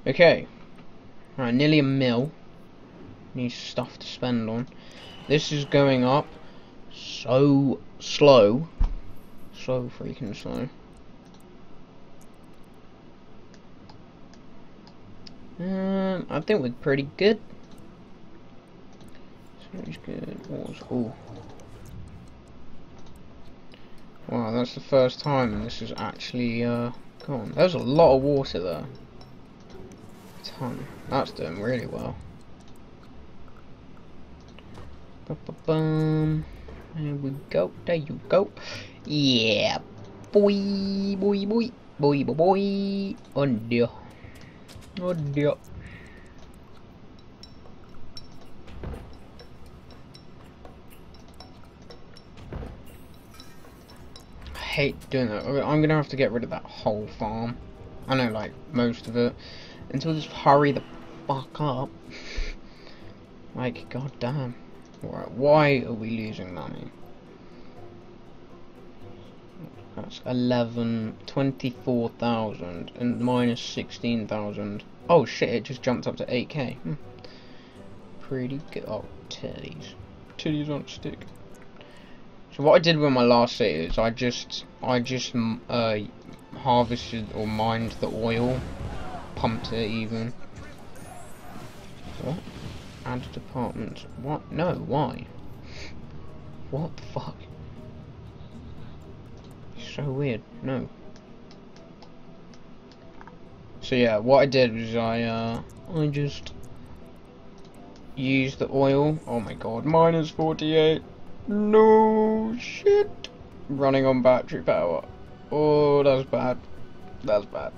Okay. Alright, nearly a mil. Need stuff to spend on. This is going up so slow. So freaking slow. Um, I think we're pretty good. Pretty good. What was all? Wow, that's the first time this is actually uh, gone. There's a lot of water there. A ton. That's doing really well. Ba-ba-bum. There we go. There you go. Yeah. Boy, boy, boy, boy, boy, boy. Oh dear. Oh dear. I hate doing that. I'm gonna have to get rid of that whole farm. I know, like, most of it. Until just hurry the fuck up. Like, goddamn. Alright, why are we losing money? That's eleven, twenty-four thousand, and minus sixteen thousand. Oh shit! It just jumped up to eight k. Hmm. Pretty good. Oh, titties. Titties on a stick. So what I did with my last city is I just. I just uh, harvested or mined the oil, pumped it even. What? Add departments. What? No. Why? What the fuck? It's so weird. No. So yeah, what I did was I uh, I just used the oil. Oh my god. Minus forty-eight. No shit. Running on battery power. Oh, that's bad. That's bad.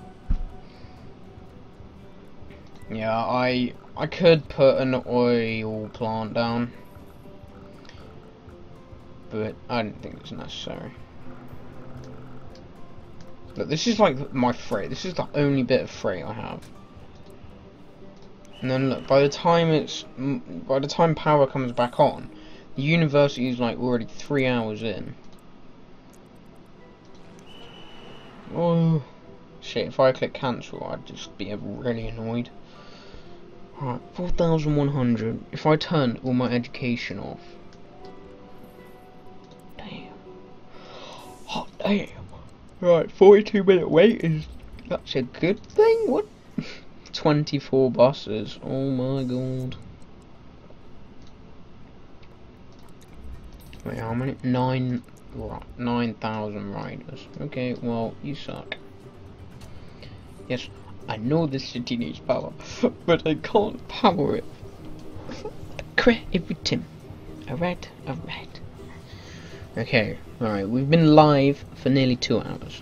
Yeah, I I could put an oil plant down, but I don't think it's necessary. Look, this is like my freight. This is the only bit of freight I have. And then look, by the time it's by the time power comes back on, the university is like already three hours in. Oh shit! If I click cancel, I'd just be really annoyed. Alright, four thousand one hundred. If I turned all my education off, damn, hot damn. Right, forty-two minute wait is that's a good thing. What? Twenty-four buses. Oh my god. Wait, how many? Nine, nine thousand riders. Okay, well, you suck. Yes, I know this city needs power, but I can't power it. Creating. Alright, alright. Okay, alright, we've been live for nearly two hours.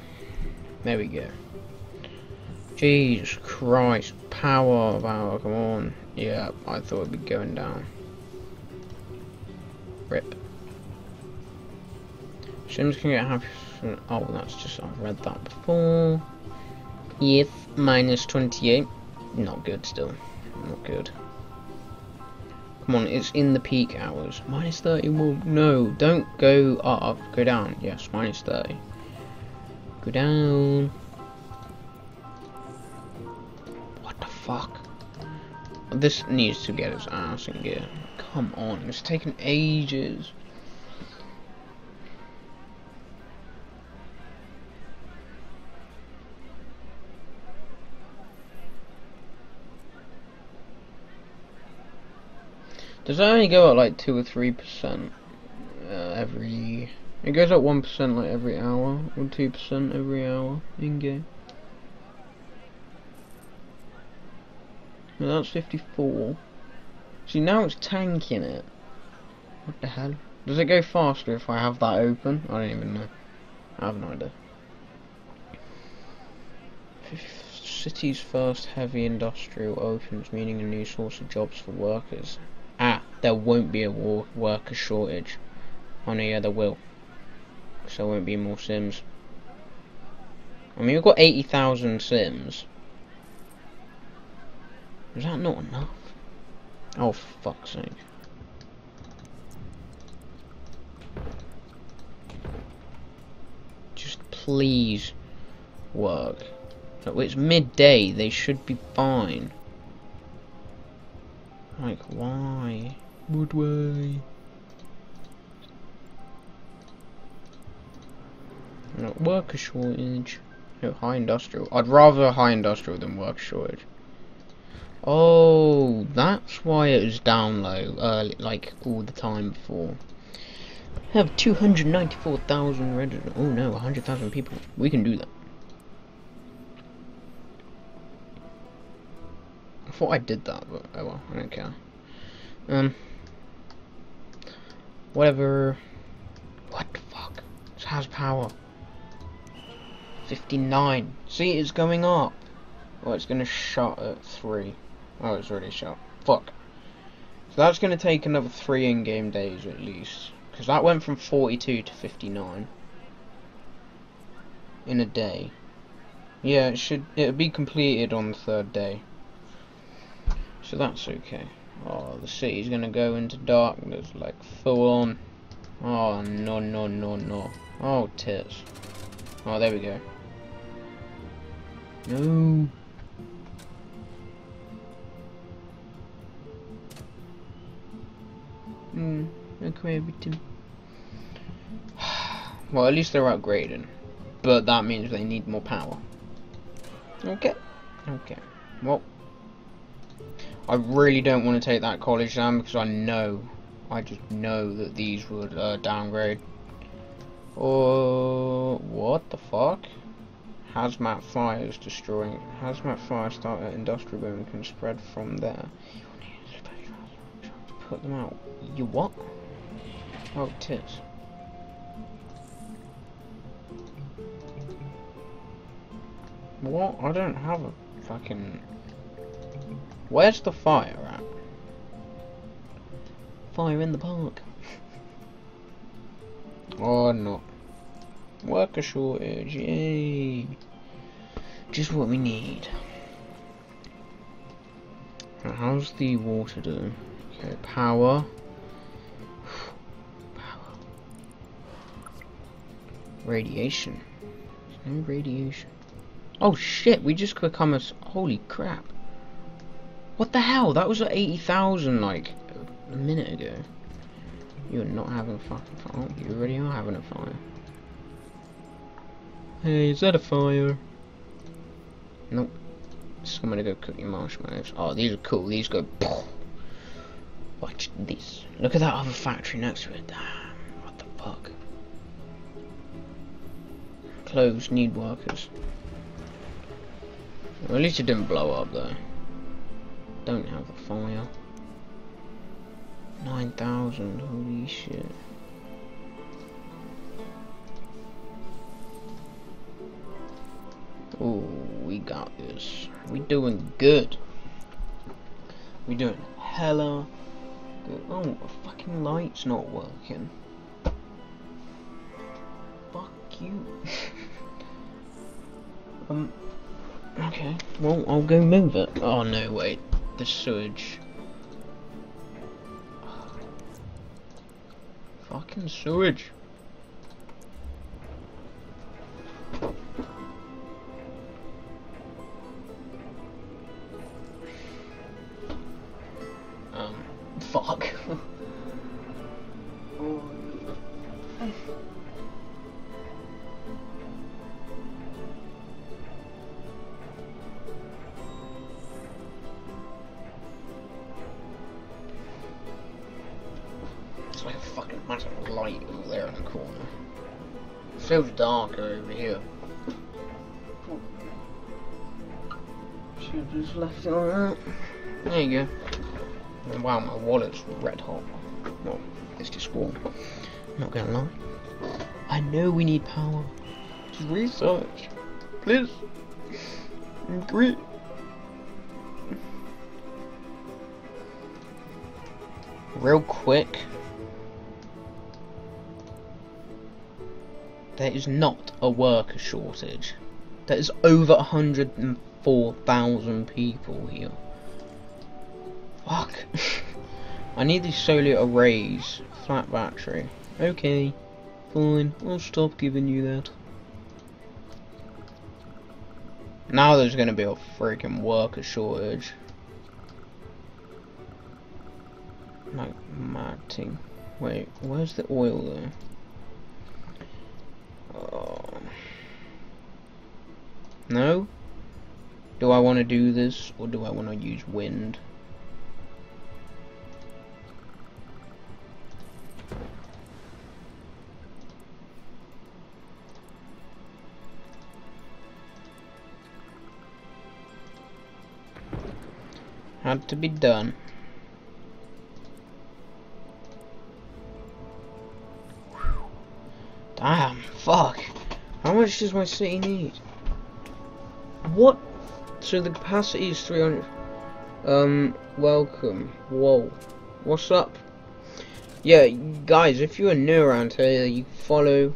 There we go. Jesus Christ, power, power, come on. Yeah, I thought it'd be going down. Rip. Sims can get half. Oh, that's just. I've read that before. Yes, minus twenty-eight. Not good still. Not good. Come on, it's in the peak hours. Minus thirty-one. No, don't go up. Go down. Yes, minus thirty. Go down. What the fuck? This needs to get its ass in gear. Come on, it's taken ages. Does it only go up like two or three percent uh, every? It goes up one percent like every hour, or two percent every hour in game. No, that's fifty-four. See, now it's tanking it. What the hell? Does it go faster if I have that open? I don't even know. I have no idea. City's first heavy industrial opens, meaning a new source of jobs for workers. Ah, there won't be a war worker shortage. Oh no, yeah, there will. because there won't be more Sims. I mean, we've got eighty thousand Sims. Is that not enough? Oh, fuck's sake. Just please work. So it's midday, they should be fine. Like, why? Would we? No, worker shortage. No, high industrial. I'd rather high industrial than worker shortage. Oh, that's why it was down low, uh, like all the time before. I have two hundred ninety-four thousand registered. Oh no, one hundred thousand people. We can do that. I thought I did that, but oh well, I don't care. Um, whatever. What the fuck? This has power. fifty-nine. See, it's going up. Oh, it's gonna shut at three. Oh, it's already shut. Fuck. So that's gonna take another three in-game days at least, because that went from forty-two to fifty-nine in a day. Yeah, it should. It'll be completed on the third day. So that's okay. Oh, the city's gonna go into darkness, like full on. Oh no no no no. Oh tits. Oh, there we go. No. Hmm. Okay, everything. Well, at least they're upgrading, but that means they need more power. Okay. Okay. Well. I really don't want to take that college down because I know, I just know that these would uh, downgrade. Oh, what the fuck? Hazmat fire is destroying. Hazmat fire starter industrial boom can spread from there. Put them out. You what? Oh, tits. What? I don't have a fucking. Where's the fire at? Fire in the park. Or not. Worker shortage, yay. Just what we need. Now, how's the water doing? Okay, power. Power. Radiation. There's no radiation. Oh shit, we just become a. Holy crap. What the hell? That was at eighty thousand like a minute ago. You're not having a fucking fire. Oh, you already are having a fire. Hey, is that a fire? Nope. So I'm gonna go cook your marshmallows. Oh, these are cool. These go. Poof. Watch this. Look at that other factory next to it. Damn. What the fuck? Clothes need workers. Well, at least it didn't blow up though. Don't have a fire. nine thousand, holy shit. Oh, we got this. We doing good. We doing hella good. Oh, the fucking light's not working. Fuck you. um, okay. Well, I'll go move it. Oh, no, wait. The sewage. Oh. Fucking sewage. Um, fuck. Oh. Massive light over there in the corner. It feels darker over here. Should have just left it like that. There you go. Wow, my wallet's red hot. Well, it's just warm. I'm not gonna lie. I know we need power. Just research. Please. Agree. Real quick. there is not a worker shortage. There is over one hundred four thousand people here. Fuck. I need these solar arrays. Flat battery. Okay. Fine. I'll stop giving you that. Now there's gonna be a freaking worker shortage. Magmatic. Wait, where's the oil there? Oh. No? Do I want to do this, or do I want to use wind? Had to be done. Damn, fuck. How much does my city need? What? So the capacity is three hundred. Um, welcome. Whoa. What's up? Yeah, guys, if you're new around here, you follow.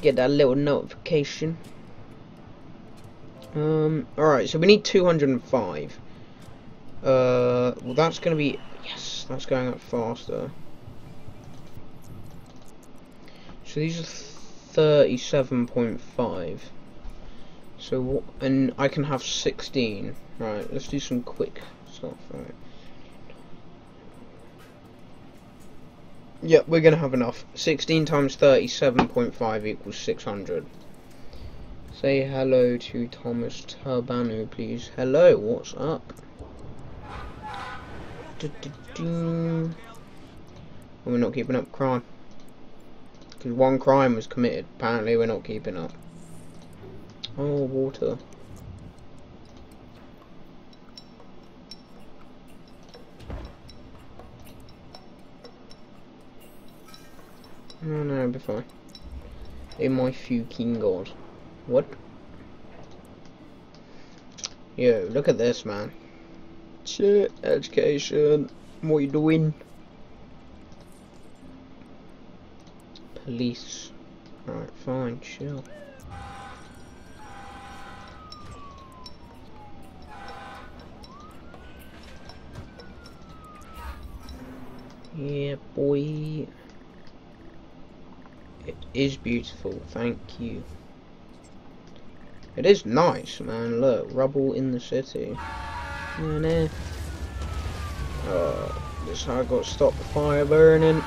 Get that little notification. Um, alright, so we need two hundred five. Uh, well, that's gonna be. Yes, that's going up faster. So these are thirty-seven point five. So and I can have sixteen. Right, let's do some quick stuff. Right. Yeah, we're gonna have enough. sixteen times thirty-seven point five equals six hundred. Say hello to Thomas Turbanu, please. Hello, what's up? Du-du-du. We're not keeping up crime. Because one crime was committed. Apparently we're not keeping up. Oh, water. No, no, be fine. Oh my fucking god. What? Yo, look at this, man. Shit, education. What you doing? Police. Alright, fine, chill. Yeah, boy. It is beautiful, thank you. It is nice, man. Look, rubble in the city. Oh, no. Oh, this is how I got to stop the fire burning.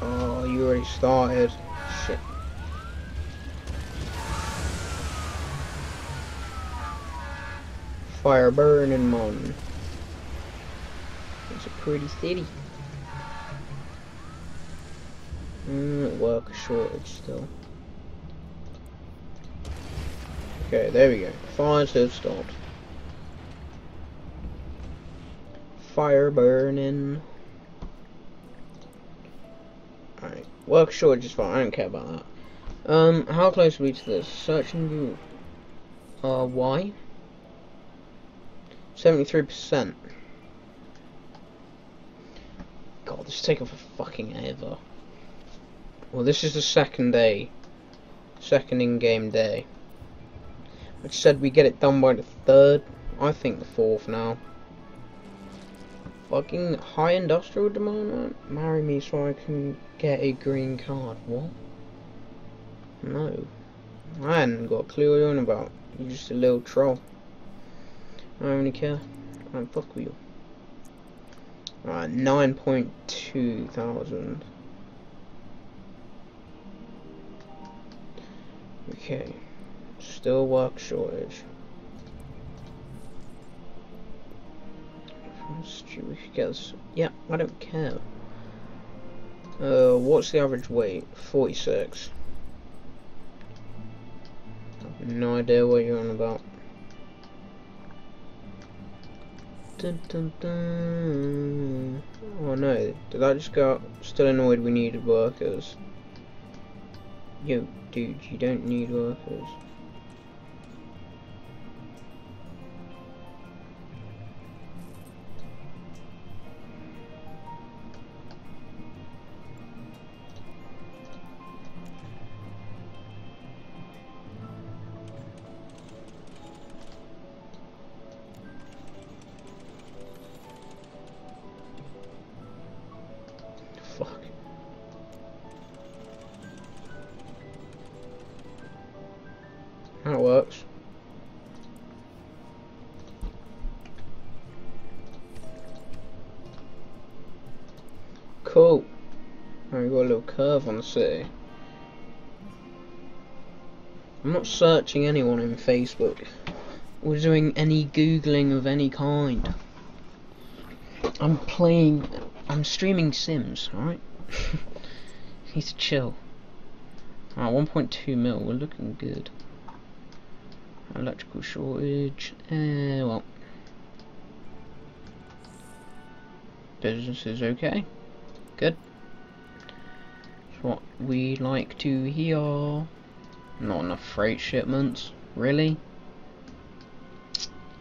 Oh, you already started. Shit. Fire burning, man. It's a pretty city. Mm, worker shortage still. Okay, there we go. Fires have stopped. Fire burning. Alright, work shortage is fine. I don't care about that. Um, how close are we to this? Searching. Uh, why? seventy-three percent. God, this is taking for fucking ever. Well, this is the second day. Second in-game day. Which said we get it done by the third, I think the fourth now. Fucking high industrial demand, man. Marry me so I can get a green card. What? No. I hadn't got a clue what you're on about. You're just a little troll. I don't really care. I don't fuck with you. Alright, nine point two thousand. Okay. Still work shortage. We could get this. Yeah, I don't care. Uh, what's the average weight? forty-six. No idea what you're on about. Dun, dun, dun. Oh no! Did I just go? Still annoyed. We needed workers. Yo, dude, you don't need workers. Cool. I got a little curve on the city. I'm not searching anyone in Facebook or doing any googling of any kind. I'm playing. I'm streaming Sims, alright? Need to chill. Alright, one point two mil, we're looking good. Electrical shortage. Eh, well. Business is okay. Good. That's what we like to hear. Not enough freight shipments. Really?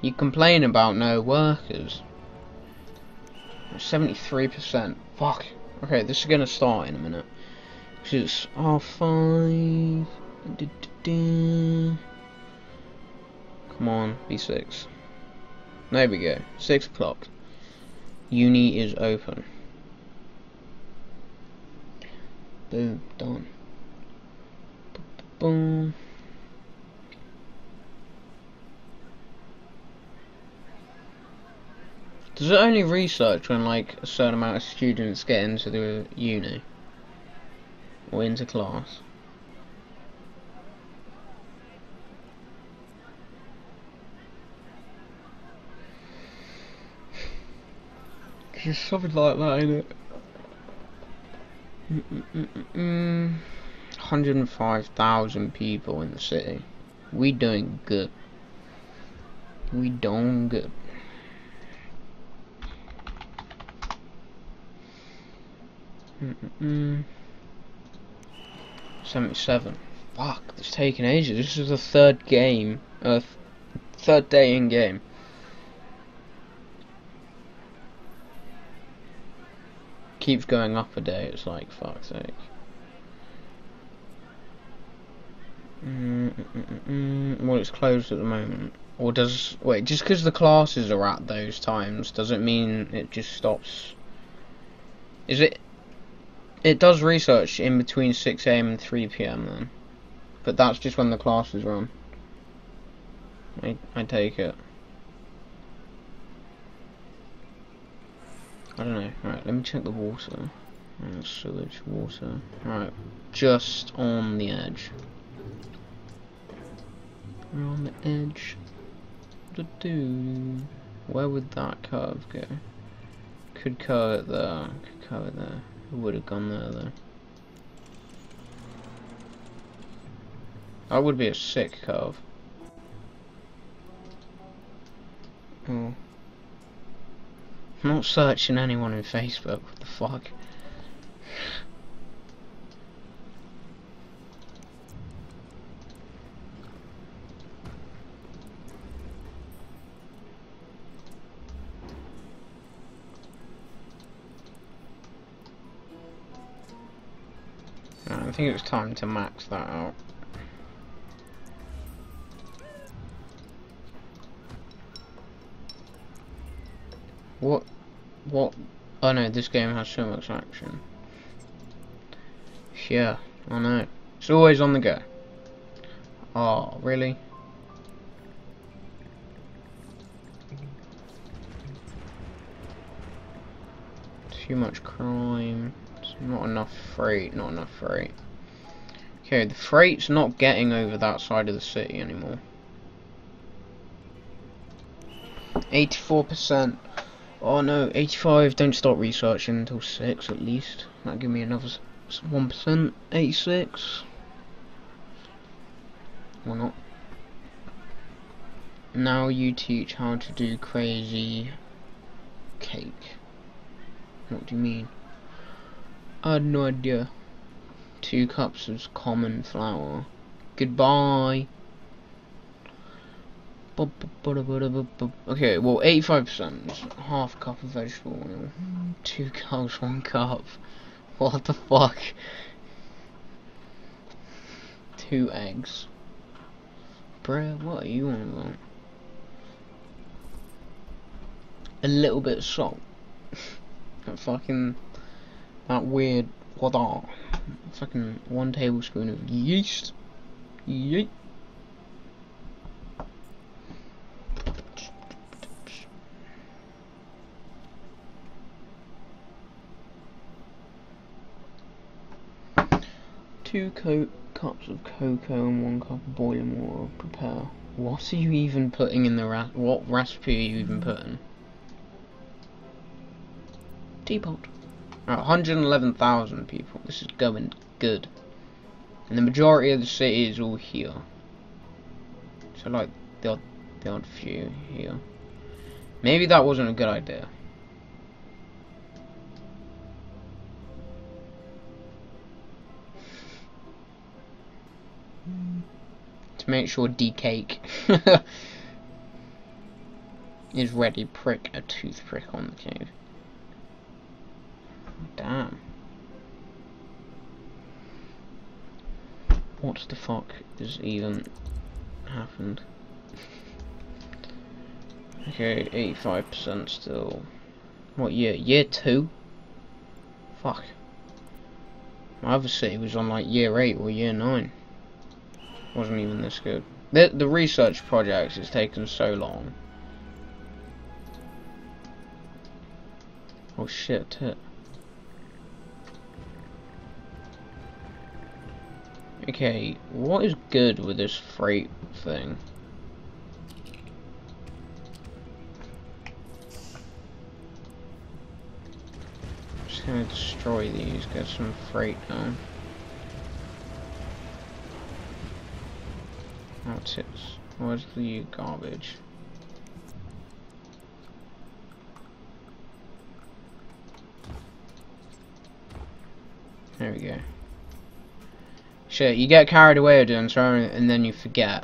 You complain about no workers. seventy-three percent. Fuck. Okay, this is gonna start in a minute. Cause it's R five. Da, da, da. Come on, B six. There we go. Six o'clock. Uni is open. Boom, done. Boom. Does it only research when like a certain amount of students get into the uni or into class? It's something like that, ain't it? Mm -mm -mm -mm -mm. one hundred five thousand people in the city. We doing good. We doing good. Mm -mm -mm. seventy-seven. Fuck, this is taking ages. This is the third game. Uh, th third day in game. Keeps going up a day. It's like fuck's sake. Mm, mm, mm, mm. Well, it's closed at the moment. Or does wait? Just because the classes are at those times doesn't mean it just stops. Is it? It does research in between six A M and three P M then, but that's just when the classes run. I I take it. I don't know. Alright, let me check the water. Oh, sewage, water. Alright, just on the edge. We're on the edge. Do-do. Where would that curve go? Could curve it there. Could curve it there. It would have gone there though. That would be a sick curve. Oh. I'm not searching anyone in Facebook, what the fuck? I think it was time to max that out. What? What? Oh no, this game has so much action. Yeah, I know. It's always on the go. Oh, really? Too much crime. It's not enough freight, not enough freight. Okay, the freight's not getting over that side of the city anymore. eighty-four percent. Oh no, eighty-five, don't start researching until six at least. That'll give me another one percent, eighty-six. Or not. Now you teach how to do crazy cake. What do you mean? I had no idea. Two cups of common flour. Goodbye. Okay, well, eighty-five percent is half cup of vegetable oil. Two cups, one cup. What the fuck? Two eggs. Bruh, what are you on about? A little bit of salt. That fucking... that weird... what are? Fucking one tablespoon of yeast. Yeet. two co cups of cocoa and one cup of boiling water. Prepare. What are you even putting in the ra- what recipe are you even putting? Teapot. Right, one hundred eleven thousand people. This is going good. And the majority of the city is all here. So like the odd, the odd few here. Maybe that wasn't a good idea. To make sure D-Cake is ready, prick a toothpick on the cave. Damn. What the fuck has even happened? Okay, eighty-five percent still. What year? Year two? Fuck. My other city was on like year eight or year nine. Wasn't even this good. The, the research project has taken so long. Oh shit, tit. Okay, what is good with this freight thing? I'm just gonna destroy these, get some freight down. That's it. Where's the garbage? There we go. Shit, you get carried away doing something and then you forget.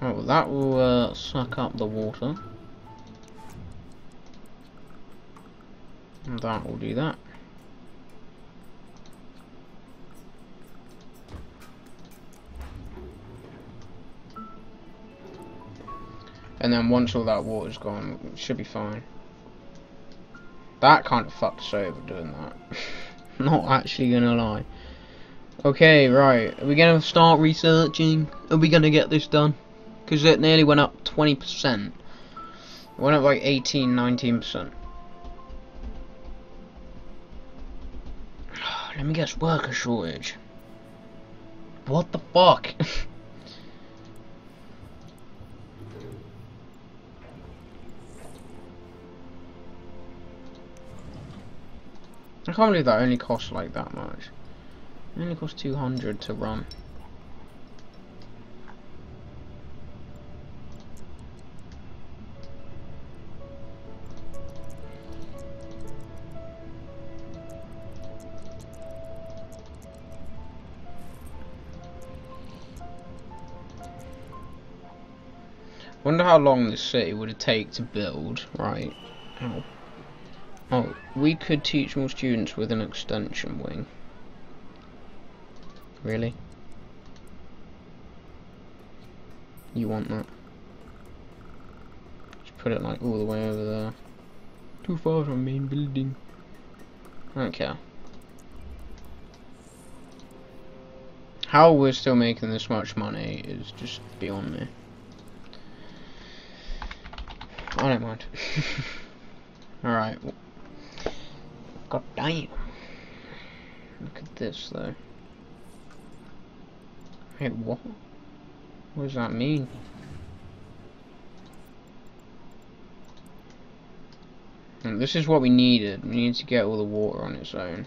Oh, well, that will uh, suck up the water. And that will do that. And then once all that water's gone, it should be fine. That kind of fucked us over doing that. Not actually gonna lie. Okay, right. Are we gonna start researching? Are we gonna get this done? Because it nearly went up twenty percent. It went up like eighteen, nineteen percent. Let me guess, worker shortage. What the fuck? I can't believe that only costs like that much. It only costs two hundred to run. Wonder how long this city would take to build, right? Ow. Oh, we could teach more students with an extension wing. Really? You want that? Just put it like all the way over there. Too far from main building. I don't care. How we're still making this much money is just beyond me. I don't mind. Alright. God damn. Look at this though. Hey, what? What does that mean? And this is what we needed. We need to get all the water on its own.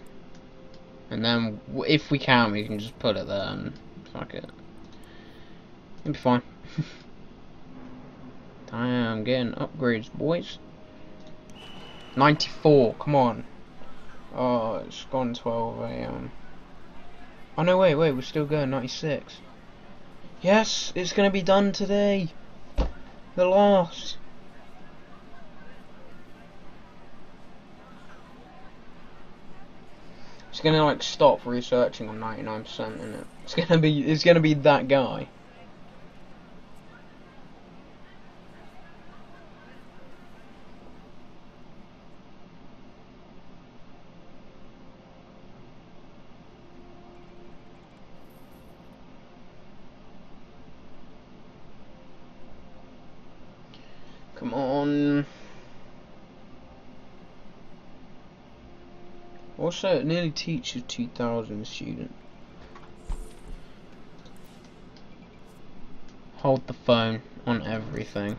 And then, if we can, we can just put it there and fuck it. It'll be fine. I am getting upgrades, boys. ninety-four, come on. Oh, it's gone twelve A M Oh no, wait, wait, we're still going, ninety-six. Yes, it's gonna be done today. The last. It's gonna like stop researching on ninety-nine percent, isn't it? It's gonna be, it's gonna be that guy. Come on. Also, it nearly teaches two thousand students. Hold the phone on everything.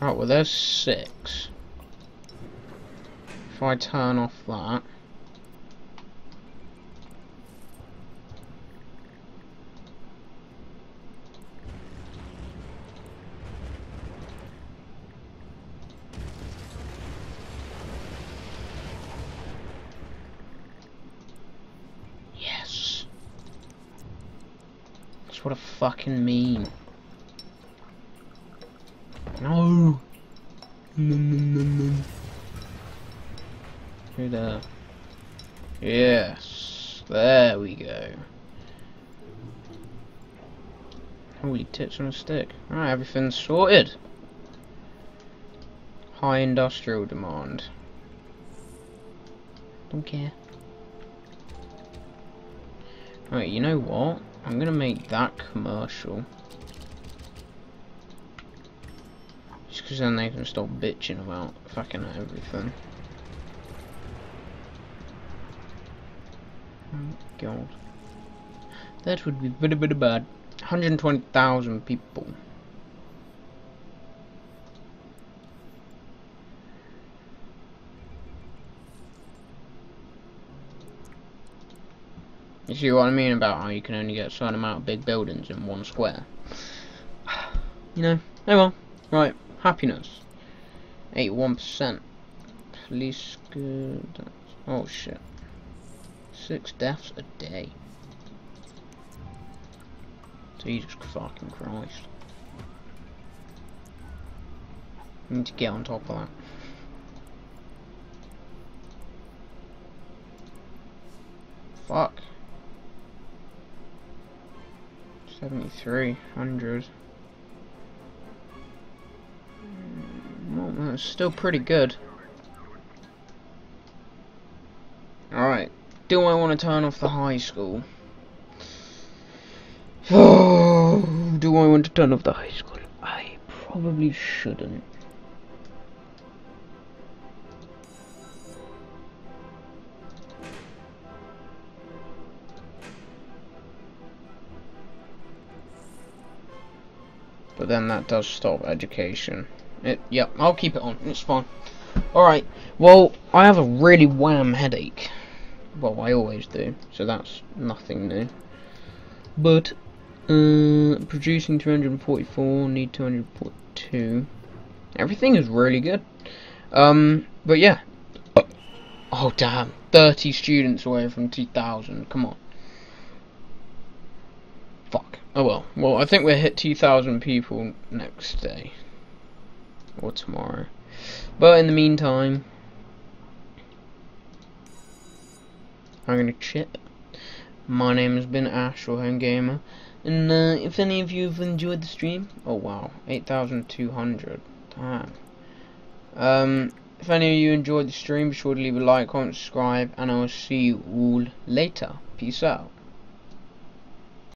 Right, well there's six. If I turn off that, yes. That's what I fucking mean. No. No, no, no, no. Who there? Yes. There we go. Holy tits on a stick. Alright, everything's sorted. High industrial demand. Don't care. Alright, you know what? I'm gonna make that commercial. Just because then they can stop bitching about fucking everything. Oh god. That would be pretty, pretty bad. one hundred twenty thousand people. You see what I mean about how you can only get a certain amount of big buildings in one square? You know, oh well. Right. Happiness, eighty-one percent. Police good. Oh shit. Six deaths a day. Jesus fucking Christ. I need to get on top of that. Fuck. seventy-three hundred. That's still pretty good. Alright, do I want to turn off the high school? Oh, do I want to turn off the high school? I probably shouldn't. But then that does stop education. It, yep, I'll keep it on, it's fine. Alright, well, I have a really wham headache. Well, I always do, so that's nothing new. But, uh, producing two hundred forty-four, need two hundred forty-two. Everything is really good. Um, but yeah. Oh, damn. thirty students away from two thousand, come on. Fuck. Oh well. Well, I think we'll hit two thousand people next day. Or tomorrow. But in the meantime, I'm gonna chip. My name has been Ash, your home gamer, and uh, if any of you have enjoyed the stream, oh wow, eight thousand two hundred, damn. Um, if any of you enjoyed the stream, be sure to leave a like, comment, subscribe, and I will see you all later. Peace out.